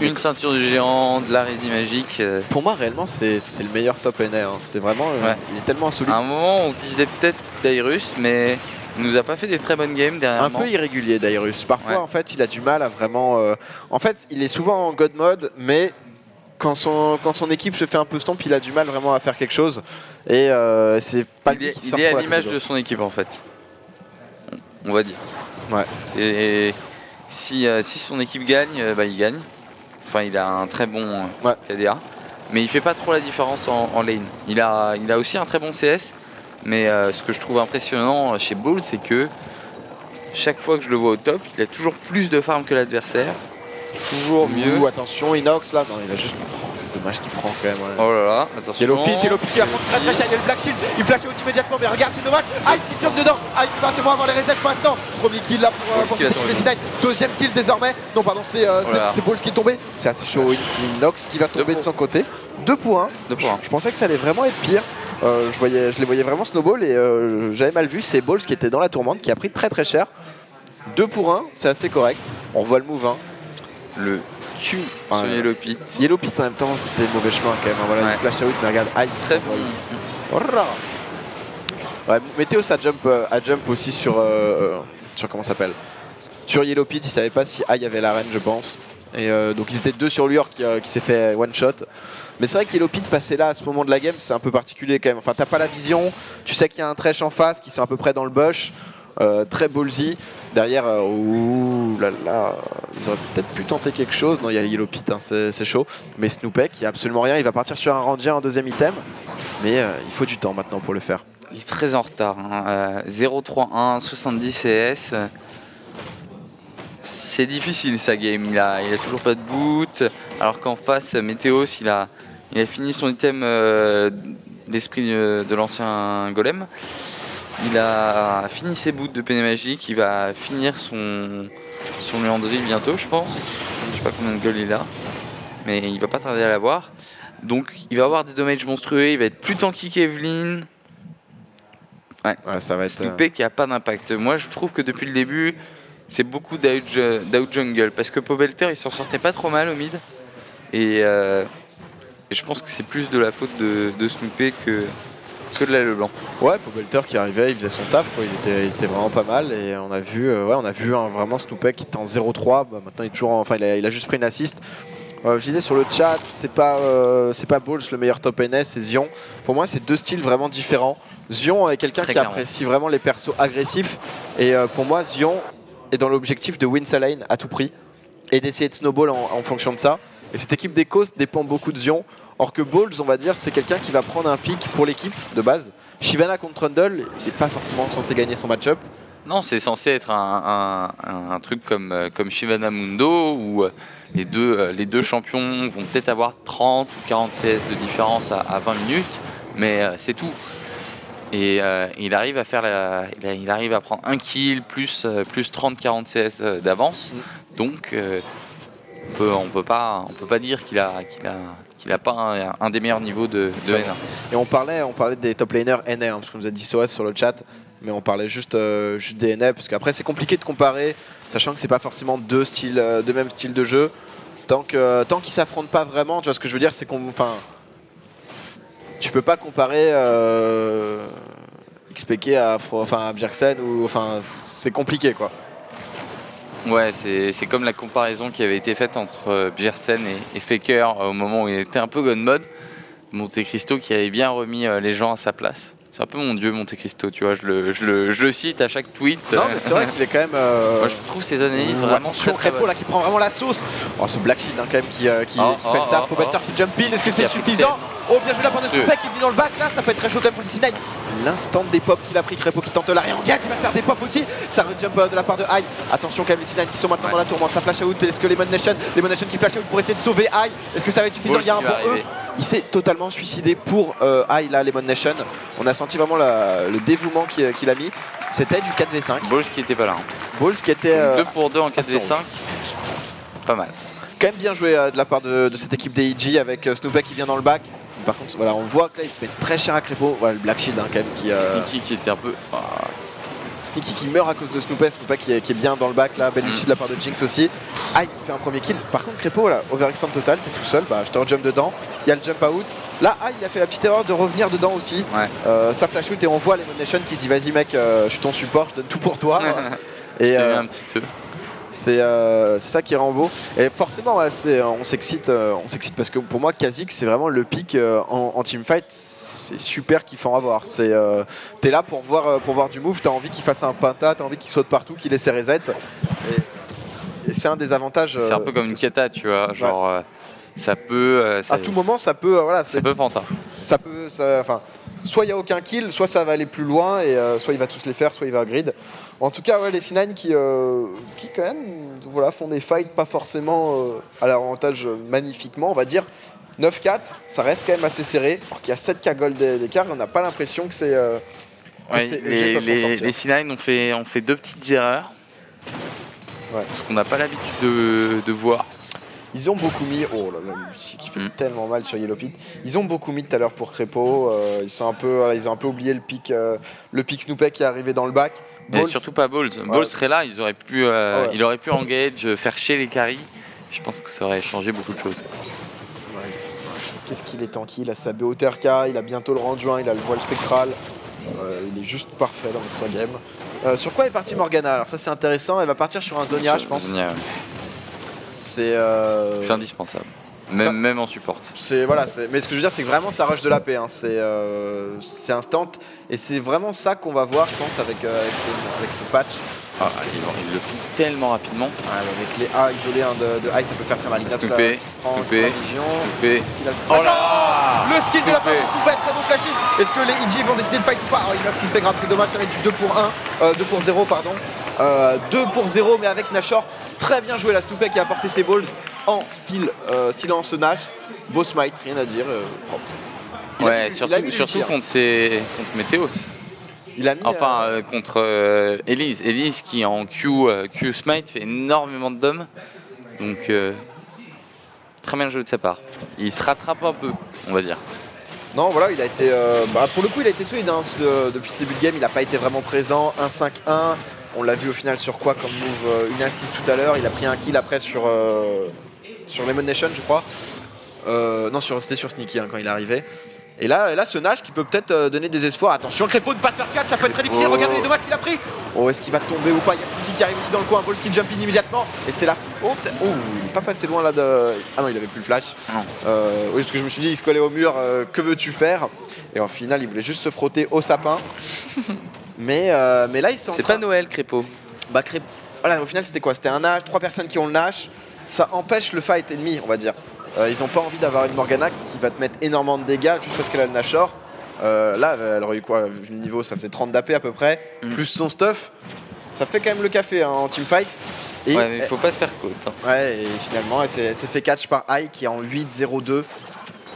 Une ceinture du géant, de la résine magique. Pour moi, réellement, c'est le meilleur top NR. Hein. C'est vraiment, ouais. Il est tellement solide. À un moment, on se disait peut-être Dairus, mais il nous a pas fait des très bonnes games derrière. Un peu irrégulier, Dairus. Parfois, ouais. En fait, il a du mal à vraiment. En fait, il est souvent en god mode, mais quand son équipe se fait un peu stomp, il a du mal vraiment à faire quelque chose. Et c'est pas lui qui sort. Il est à l'image de son équipe, en fait. On va dire. Ouais. Et si son équipe gagne, bah, il gagne. Enfin, il a un très bon KDA, mais il fait pas trop la différence en lane. Il a aussi un très bon CS, mais ce que je trouve impressionnant chez Ball, c'est que chaque fois que je le vois au top, il a toujours plus de farm que l'adversaire, toujours mieux. Attention, Innox là, non, il a juste... Dommage qu'il prend quand même. Ouais. Oh là là, attention. Yellow Pit qui va prendre très cher. Il y a le Black Shield, il flash out immédiatement, mais regarde, c'est dommage. Hai qui tombe dedans. Hai qui va se voir avant les resets maintenant. Premier kill là pour cette équipe des C9. Deuxième kill désormais. Non, pardon, c'est Balls qui est tombé. C'est assez chaud. Innox qui va tomber de son côté. 2 pour 1. Je pensais que ça allait vraiment être pire. Je les voyais vraiment snowball et j'avais mal vu. C'est Balls qui était dans la tourmente qui a pris très cher. 2 pour 1, c'est assez correct. On voit le move. Hein. Le. Q sur Yellow Pit. Yellow Pit en même temps, c'était mauvais chemin quand même. Voilà, ouais. Flash out, mais regarde, Hai. Très bon. Ouais, Meteos a jump aussi sur comment ça s'appelle. Sur Yellow Pit, il savait pas si Hai avait l'arène, je pense. Et donc ils étaient 2 sur lui qui s'est fait one shot. Mais c'est vrai que Yellow Pit passer là à ce moment de la game, c'est un peu particulier quand même. Enfin, t'as pas la vision. Tu sais qu'il y a un trash en face, qui sont à peu près dans le bush. Très ballsy. Derrière, ouh là là, ils auraient peut-être pu tenter quelque chose. Non, il y a Yellow Pit, hein, c'est chaud. Mais Snoopeh, qui a absolument rien, il va partir sur un Ranger en deuxième item. Mais il faut du temps maintenant pour le faire. Il est très en retard. Hein. 0-3-1, 70 CS. C'est difficile sa game. Il a toujours pas de boot. Alors qu'en face, Meteos, il a fini son item l'esprit de l'ancien golem. Il a fini ses boots de Péné Magique, il va finir son Leandry bientôt, je pense. Je sais pas combien de gueule il a, mais il va pas tarder à l'avoir. Donc il va avoir des damages monstrueux, il va être plus tanky qu'Evelyn. Ouais, ça va être... Snoopeh qui a pas d'impact. Moi je trouve que depuis le début, c'est beaucoup d'out jungle, parce que Pobelter il s'en sortait pas trop mal au mid. Et je pense que c'est plus de la faute de Snoopeh que de la Leblanc. Ouais, Pobelter qui arrivait, il faisait son taf, quoi. Il était vraiment pas mal et on a vu, vraiment Snoopeh qui était en 0-3, bah, maintenant il est toujours en, il a juste pris une assist. Je disais sur le chat, c'est pas Balls le meilleur top NS, c'est Zion. Pour moi, c'est deux styles vraiment différents. Zion est quelqu'un qui apprécie vraiment les persos agressifs et pour moi, Zion est dans l'objectif de win sa lane à tout prix et d'essayer de snowball en fonction de ça. Et cette équipe des Coast dépend beaucoup de Zion. Or que Balls, on va dire, c'est quelqu'un qui va prendre un pic pour l'équipe de base. Shivana contre Trundle, il n'est pas forcément censé gagner son match-up. Non, c'est censé être un truc comme Shivana Mundo où les deux champions vont peut-être avoir 30 ou 40 CS de différence à 20 minutes, mais c'est tout. Et il arrive à faire prendre un kill plus 30-40 CS d'avance. Donc on peut pas dire qu'il n'a pas un des meilleurs niveaux de NA. Et on parlait des top laners NA, hein, parce qu'on nous a dit SOS sur le chat, mais on parlait juste des NA, parce qu'après c'est compliqué de comparer, sachant que c'est pas forcément deux mêmes styles de jeu. Tant qu'ils s'affrontent pas vraiment, tu vois ce que je veux dire, c'est qu'on... Enfin... Tu peux pas comparer XPK à Bjergsen, ou... Enfin, c'est compliqué, quoi. Ouais, c'est comme la comparaison qui avait été faite entre Bjergsen et Faker au moment où il était un peu gone mode. Monte Cristo qui avait bien remis les gens à sa place. C'est un peu mon dieu Monte Cristo, tu vois, je le cite à chaque tweet. Non mais c'est vrai qu'il est quand même... Moi je trouve ses analyses vraiment très très beau, là qui prend vraiment la sauce. Oh ce Black Shield hein, quand même qui fait le taf, Pobelter qui jump in, est-ce que c'est suffisant? Oh bien joué la part de Snoopeh qui vient dans le bac là, ça peut être très chaud quand même pour le C9. L'instant des pop qu'il a pris, Krepo qui tente l'arrière-garde, il va faire des pop aussi. Ça rejump de la part de Hai. Attention quand même les C9 qui sont maintenant dans la tourmente, ça flash out, est-ce que Lemon Nation qui flash out pour essayer de sauver Hai? Est-ce que ça va être suffisant? Il y a un bon E. Il s'est totalement suicidé pour Hai là, Lemon Nation. On a senti vraiment le dévouement qu'il a mis. C'était du 4v5. Balls qui était pas là. Hein. Balls qui était... 2 pour 2 en 4v5. Pas mal. Quand même bien joué de la part de cette équipe des EG avec Snoopeh qui vient dans le bac. Par contre, voilà, on voit que là, il fait très cher à Krepo. Voilà, le Black Shield hein, quand même qui... Sneaky qui était un peu... Sneaky qui meurt à cause de Snoopeh. Snoopeh qui est bien dans le bac là. Belle outil de la part de Jinx aussi. Hai qui fait un premier kill. Par contre, Krepo, voilà, overextend total. T'es tout seul, bah, je te rejump dedans. Il y a le jump out. Là, Hai, il a fait la petite erreur de revenir dedans aussi. Ouais. Ça flash out et on voit Lemon Nation qui se dit vas-y mec, je suis ton support, je donne tout pour toi. Et c'est ça qui rend beau. Et forcément, ouais, on s'excite parce que pour moi, Kha'Zix, c'est vraiment le pick en teamfight. C'est super kiffant à voir. T'es là pour voir du move, t'as envie qu'il fasse un penta, t'as envie qu'il saute partout, qu'il essaie reset. Et c'est un des avantages. C'est un peu comme une kata, tu vois. Genre, ouais. Ça peut. À tout moment, ça peut. Voilà, ça peut penta. Ça peut. Enfin, soit il n'y a aucun kill, soit ça va aller plus loin, et soit il va tous les faire, soit il va grid. En tout cas, ouais, les C9 qui quand même voilà, font des fights pas forcément à leur avantage magnifiquement, on va dire. 9-4, ça reste quand même assez serré. Alors qu'il y a 7K gold d'écart, on n'a pas l'impression que c'est. Ouais, les C9 ont fait 2 petites erreurs. Ouais. Parce qu'on n'a pas l'habitude de voir. Ils ont beaucoup mis, oh là là, Lucie qui fait tellement mal sur Yellow Pit. Ils ont beaucoup mis tout à l'heure pour Krepo. Ils ont un peu oublié le pic Snoopeh qui est arrivé dans le bac. Balls. Mais surtout pas Balls. Ouais. Balls serait là, ils auraient pu, il aurait pu engage, faire chier les carries. Je pense que ça aurait changé beaucoup de choses. Ouais. Qu'est-ce qu'il est tanky, il a sa BOTRK, il a bientôt le rendu 1, il a le voile spectral. Il est juste parfait dans sa game. Sur quoi est partie Morgana? Alors ça c'est intéressant, elle va partir sur un Zonia je pense. Zonia, ouais. C'est indispensable, même, ça, même en support. Voilà, mais ce que je veux dire, c'est que vraiment ça rush de la paix, hein. C'est instant, et c'est vraiment ça qu'on va voir, je pense, avec ce patch. Ah, il le pique tellement rapidement. Ah, avec les A isolés hein, de Hai, ça peut faire très mal. Snoopeh, Snoopeh. Oh là, le style de la part de Snoopeh, très beau flashing. Est-ce que les EG vont décider de fight ou pas? Oh, Innox il se fait grave, c'est dommage, ça va être du 2 pour 0, pardon. 2 pour 0, mais avec Nashor. Très bien joué la Snoopeh qui a apporté ses balls en style silence Nash. Beau smite, rien à dire. Ouais, surtout contre Meteos. Il a mis contre Elise. Elise qui en Q smite fait énormément de dom. Donc très bien joué de sa part. Il se rattrape un peu, on va dire. Non voilà, il a été pour le coup il a été solide hein, depuis ce début de game, il n'a pas été vraiment présent. 1-5-1, on l'a vu au final sur quoi comme move, une assist tout à l'heure, il a pris un kill après sur Lemon Nation je crois. Non, c'était sur Sneaky hein, quand il est arrivé. Et là, ce Nash qui peut peut-être donner des espoirs. Attention, Krepo ne passe par 4, ça peut être très difficile. Regardez les dommages qu'il a pris. Oh, est-ce qu'il va tomber ou pas? Il y a Sneaky qui arrive aussi dans le coin. Balls qui jump in immédiatement. Et c'est la faute. Oh, il n'est pas passé loin là de. Ah non, il avait plus le flash. Oui, parce que je me suis dit, il se collait au mur. Que veux-tu faire? Et en final, il voulait juste se frotter au sapin. mais là, ils sont. C'est pas Noël, Krepo. Bah, Krepo. Voilà, au final, c'était quoi? C'était un Nash, 3 personnes qui ont le Nash. Ça empêche le fight ennemi, on va dire. Ils n'ont pas envie d'avoir une Morgana qui va te mettre énormément de dégâts juste parce qu'elle a le Nashor. Là, elle aurait eu quoi? Vu le niveau, ça faisait 30 d'AP à peu près, plus son stuff. Ça fait quand même le café hein, en teamfight. Et ouais, mais il faut pas se faire côte. Hein. Ouais, et finalement, elle s'est fait catch par Hai qui est en 8-0-2.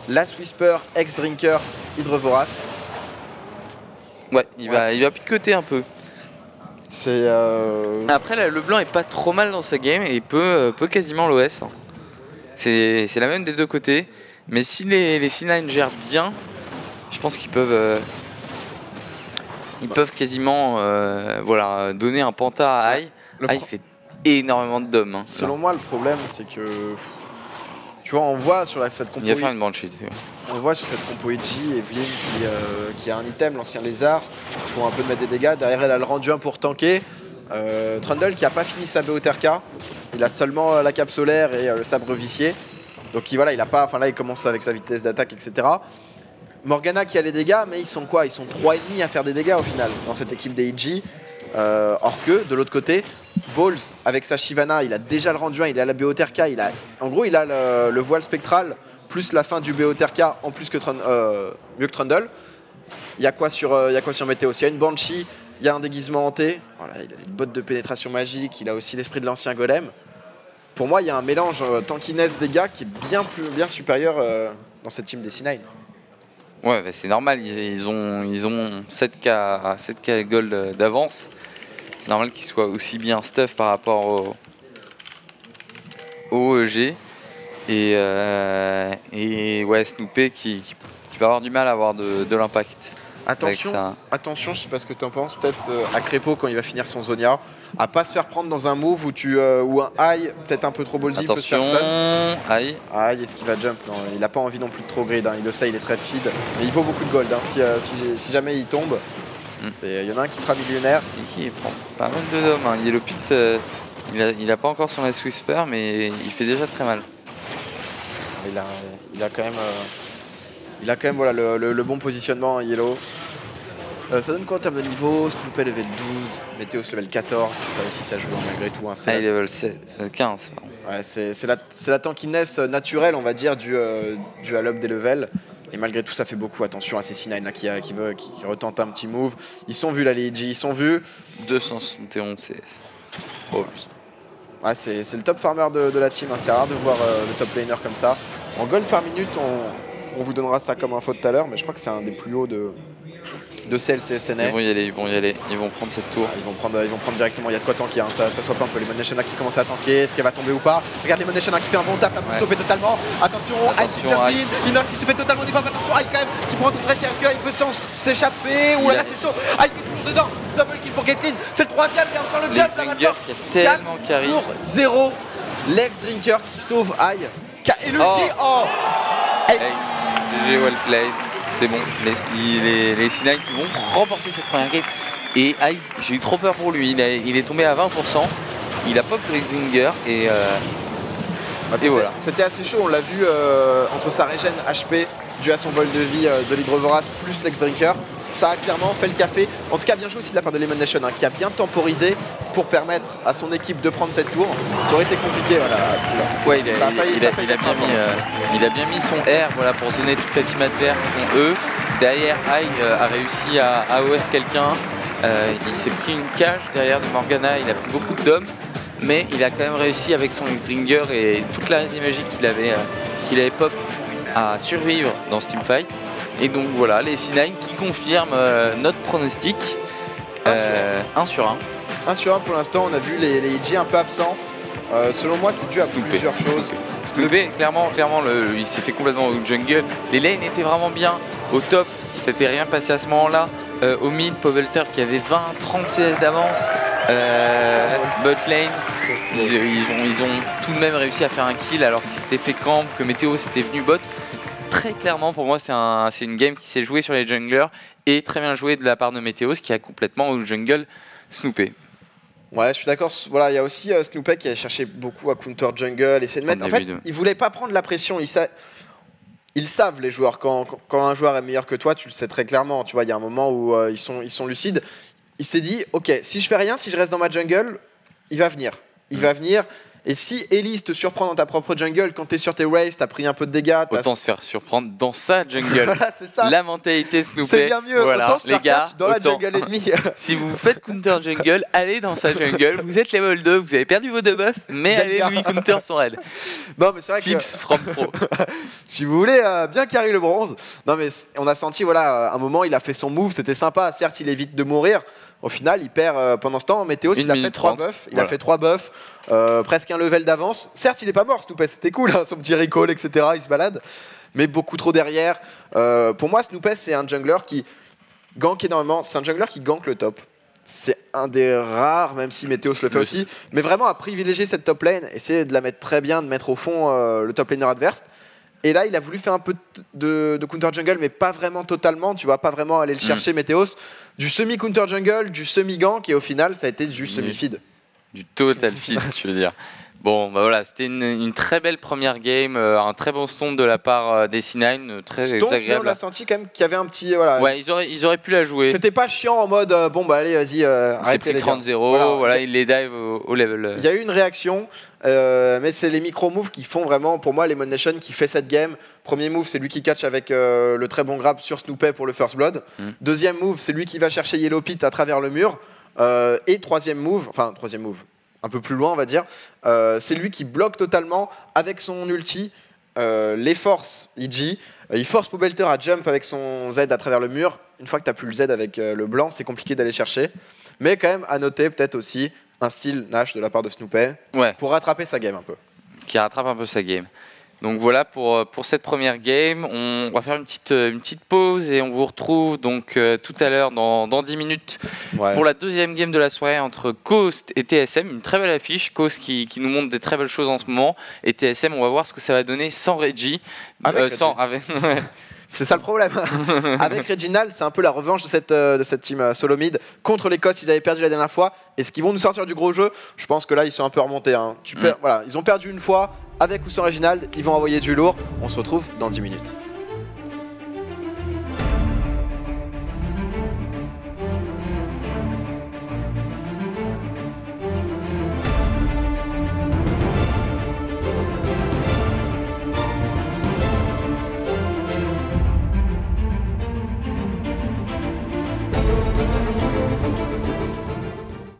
Last Whisper, ex-drinker, Hydrevorace. Ouais, il va picoter un peu. Après, là, Leblanc est pas trop mal dans sa game et il peut quasiment l'OS. Hein. C'est la même des deux côtés, mais si les C9 gèrent bien, je pense qu'ils peuvent ils peuvent quasiment voilà, donner un penta à Hai. Hai fait énormément de dom. Hein, selon moi, le problème, c'est que... Tu vois, on voit sur cette compo... Il va faire une banshee. On voit sur cette compo EG, Evelyn qui a un item, l'ancien lézard, pour un peu mettre des dégâts. Derrière, elle a le rendu 1 pour tanker. Trundle qui n'a pas fini sa BOTRK, il a seulement la cape solaire et le sabre vicié. Donc voilà, il a pas, enfin là il commence avec sa vitesse d'attaque etc. Morgana qui a les dégâts, mais ils sont quoi? Ils sont 3,5 à faire des dégâts au final dans cette équipe des EG. Or que, de l'autre côté, Balls, avec sa Shivana, il a déjà le rendu 1, il a la BOTRK, il a... en gros il a le voile spectral, plus la fin du BOTRK, en plus que mieux que Trundle. Il y a quoi sur Meteos? Il y a une Banshee, il y a un déguisement hanté, voilà, il a une botte de pénétration magique, il a aussi l'esprit de l'ancien golem. Pour moi, il y a un mélange tankiness dégâts qui est bien supérieur dans cette team des C9. Ouais, bah c'est normal, ils ont 7K gold d'avance. C'est normal qu'ils soient aussi bien stuff par rapport au EG. Et ouais, Snoopeh qui va avoir du mal à avoir de l'impact. Attention, je sais pas ce que tu en penses, peut-être à Krepo quand il va finir son Zonia, à pas se faire prendre dans un move où un Hai, peut-être un peu trop ballsy, peut se faire stun. Hai, est-ce qu'il va jump? Non, il n'a pas envie non plus de trop grid, hein. Il le sait, il est très feed. Mais il vaut beaucoup de gold, hein. si jamais il tombe, il y en a un qui sera millionnaire. Si, il prend pas mal de dom, hein. Yellow Pit, il a pas encore son Last Whisper, mais il fait déjà très mal. Il a quand même... voilà, le bon positionnement en yellow. Ça donne quoi en termes de niveau? Snoopeh level 12, Meteos level 14, ça aussi ça joue malgré tout. Hein, c'est level 15. Ouais, c'est la tankiness naturelle, on va dire, du hall-up des levels. Et malgré tout, ça fait beaucoup. Attention à ces C9 là, qui retente un petit move. Ils sont vus, là, les EG, ils sont vus. 271 CS. Oh. Ouais, c'est le top farmer de la team, hein. C'est rare de voir le top laner comme ça. En gold par minute, on vous donnera ça comme info tout à l'heure, mais je crois que c'est un des plus hauts de CLCSNA. Ils vont y aller, ils vont prendre cette tour. Ah, ils vont prendre directement, il y a de quoi tanker, hein. Ça soit pas un peu les Moneshana qui commencent à tanker, est-ce qu'elle va tomber ou pas? Regarde les Moneshana qui fait un bon tap, là pour stopper totalement. Attention, Hai qui jump in, Innox il se fait totalement des papes, attention Hai quand même qui prend tout très cher, est-ce qu'il peut s'échapper? Ouh là là c'est chaud, Hai qui est toujours dedans, double kill pour Caitlyn, c'est le troisième, il y a encore le jump là maintenant. Il y a tellement carré. Pour 0, l'ex-drinker qui sauve Hai. Et le ulti, oh Ace. GG, well played, c'est bon, les C9 qui vont remporter cette première game. Et Hai, j'ai eu trop peur pour lui, il est tombé à 20%, il a pop Rieslinger et, voilà. C'était assez chaud, on l'a vu entre sa régène HP due à son bol de vie de l'hydrovorace plus l'ex-drinker. Ça a clairement fait le café, en tout cas bien joué aussi de la part de Lemon Nation, hein, qui a bien temporisé pour permettre à son équipe de prendre cette tour. Ça aurait été compliqué, voilà. Ouais, il a bien mis son R, voilà, pour donner toute la team adverse, son E. Derrière, Hai a réussi à AOS quelqu'un, il s'est pris une cage derrière de Morgana, il a pris beaucoup de dom, mais il a quand même réussi avec son X-Dringer et toute la résie magique qu'il avait pop à survivre dans ce teamfight. Et donc voilà, les C9 qui confirment notre pronostic, 1 sur 1. 1 sur 1 pour l'instant, on a vu les EG un peu absents. Selon moi, c'est dû à plusieurs choses. Snoopeh, clairement, il s'est fait complètement au jungle. Les lanes étaient vraiment bien. Au top, c'était rien passé à ce moment-là. Au mid, Pobelter qui avait 20-30 CS d'avance. Botlane, ils ont tout de même réussi à faire un kill alors qu'ils s'étaient fait camp, que Meteos était venu bot. Très clairement, pour moi, c'est une game qui s'est jouée sur les junglers et très bien jouée de la part de Meteos qui a complètement au jungle Snoopeh. Ouais, je suis d'accord. Voilà, il y a aussi Snoopeh qui a cherché beaucoup à counter jungle, essayer de mettre. En fait, ils voulaient pas prendre la pression. Ils savent, les joueurs, quand un joueur est meilleur que toi, tu le sais très clairement. Tu vois, il y a un moment où ils sont lucides. Il s'est dit, ok, si je fais rien, si je reste dans ma jungle, il va venir. Il va venir. Et si Elise te surprend dans ta propre jungle, quand t'es sur tes races, t'as pris un peu de dégâts... Autant se faire surprendre dans sa jungle. Voilà, c'est ça. La mentalité Snoopeh. C'est bien mieux, voilà. Autant se faire catch dans la jungle ennemie. Si vous faites counter jungle, allez dans sa jungle. Vous êtes level 2, vous avez perdu vos deux buffs, mais allez lui counter son raid. Non, mais c'est vrai Tips que... from pro. Si vous voulez bien carry le bronze. Non mais on a senti, voilà, un moment il a fait son move, c'était sympa. Certes, il évite de mourir. Au final, il perd pendant ce temps. Meteos, il a fait 3 buffs. Il a fait 3 buffs, presque un level d'avance. Certes, il n'est pas mort, Snoopeh. C'était cool, hein, son petit recall, etc. Il se balade, mais beaucoup trop derrière. Pour moi, Snoopeh, c'est un jungler qui gank énormément. C'est un jungler qui gank le top. C'est un des rares, même si Meteos le fait aussi. Mais vraiment, à privilégier cette top lane, essayer de la mettre très bien, de mettre au fond le top laner adverse. Et là, il a voulu faire un peu de counter jungle, mais pas vraiment totalement, tu vois, pas vraiment aller le chercher, Meteos. Du semi-counter jungle, du semi-gank, et au final, ça a été du semi-feed. Du total feed, je veux dire. Bon, bah voilà, c'était une très belle première game, un très bon stomp de la part des C9, très agréable. On a senti quand même qu'il y avait un petit... Voilà. Ouais, ils auraient pu la jouer. C'était pas chiant en mode, bon bah allez, vas-y, arrête les 30-0, voilà, il les dive au level. Il y a eu une réaction, mais c'est les micro-moves qui font vraiment, pour moi, Lemon Nation qui fait cette game. Premier move, c'est lui qui catch avec le très bon grab sur Snoopeh pour le first blood. Deuxième move, c'est lui qui va chercher Yellow Pit à travers le mur. Et troisième move, un peu plus loin on va dire, c'est lui qui bloque totalement avec son ulti les forces EG, il force Pobelter à jump avec son Z à travers le mur. Une fois que tu n'as plus le Z avec le blanc, c'est compliqué d'aller chercher, mais quand même à noter peut-être aussi un style Nash de la part de Snoopeh, ouais, pour rattraper sa game un peu. Qui rattrape un peu sa game. Donc voilà pour cette première game, on va faire une petite pause et on vous retrouve donc tout à l'heure dans 10 minutes pour la deuxième game de la soirée entre Cost et TSM, une très belle affiche, Cost qui nous montre des très belles choses en ce moment et TSM on va voir ce que ça va donner sans Reggie. C'est ça le problème. Avec Reginald, c'est un peu la revanche de cette team solo mid. Contre les Cost, ils avaient perdu la dernière fois. Est-ce qu'ils vont nous sortir du gros jeu? Je pense que là, ils sont un peu remontés. Voilà, ils ont perdu une fois. Avec ou sans Reginald, ils vont envoyer du lourd. On se retrouve dans 10 minutes.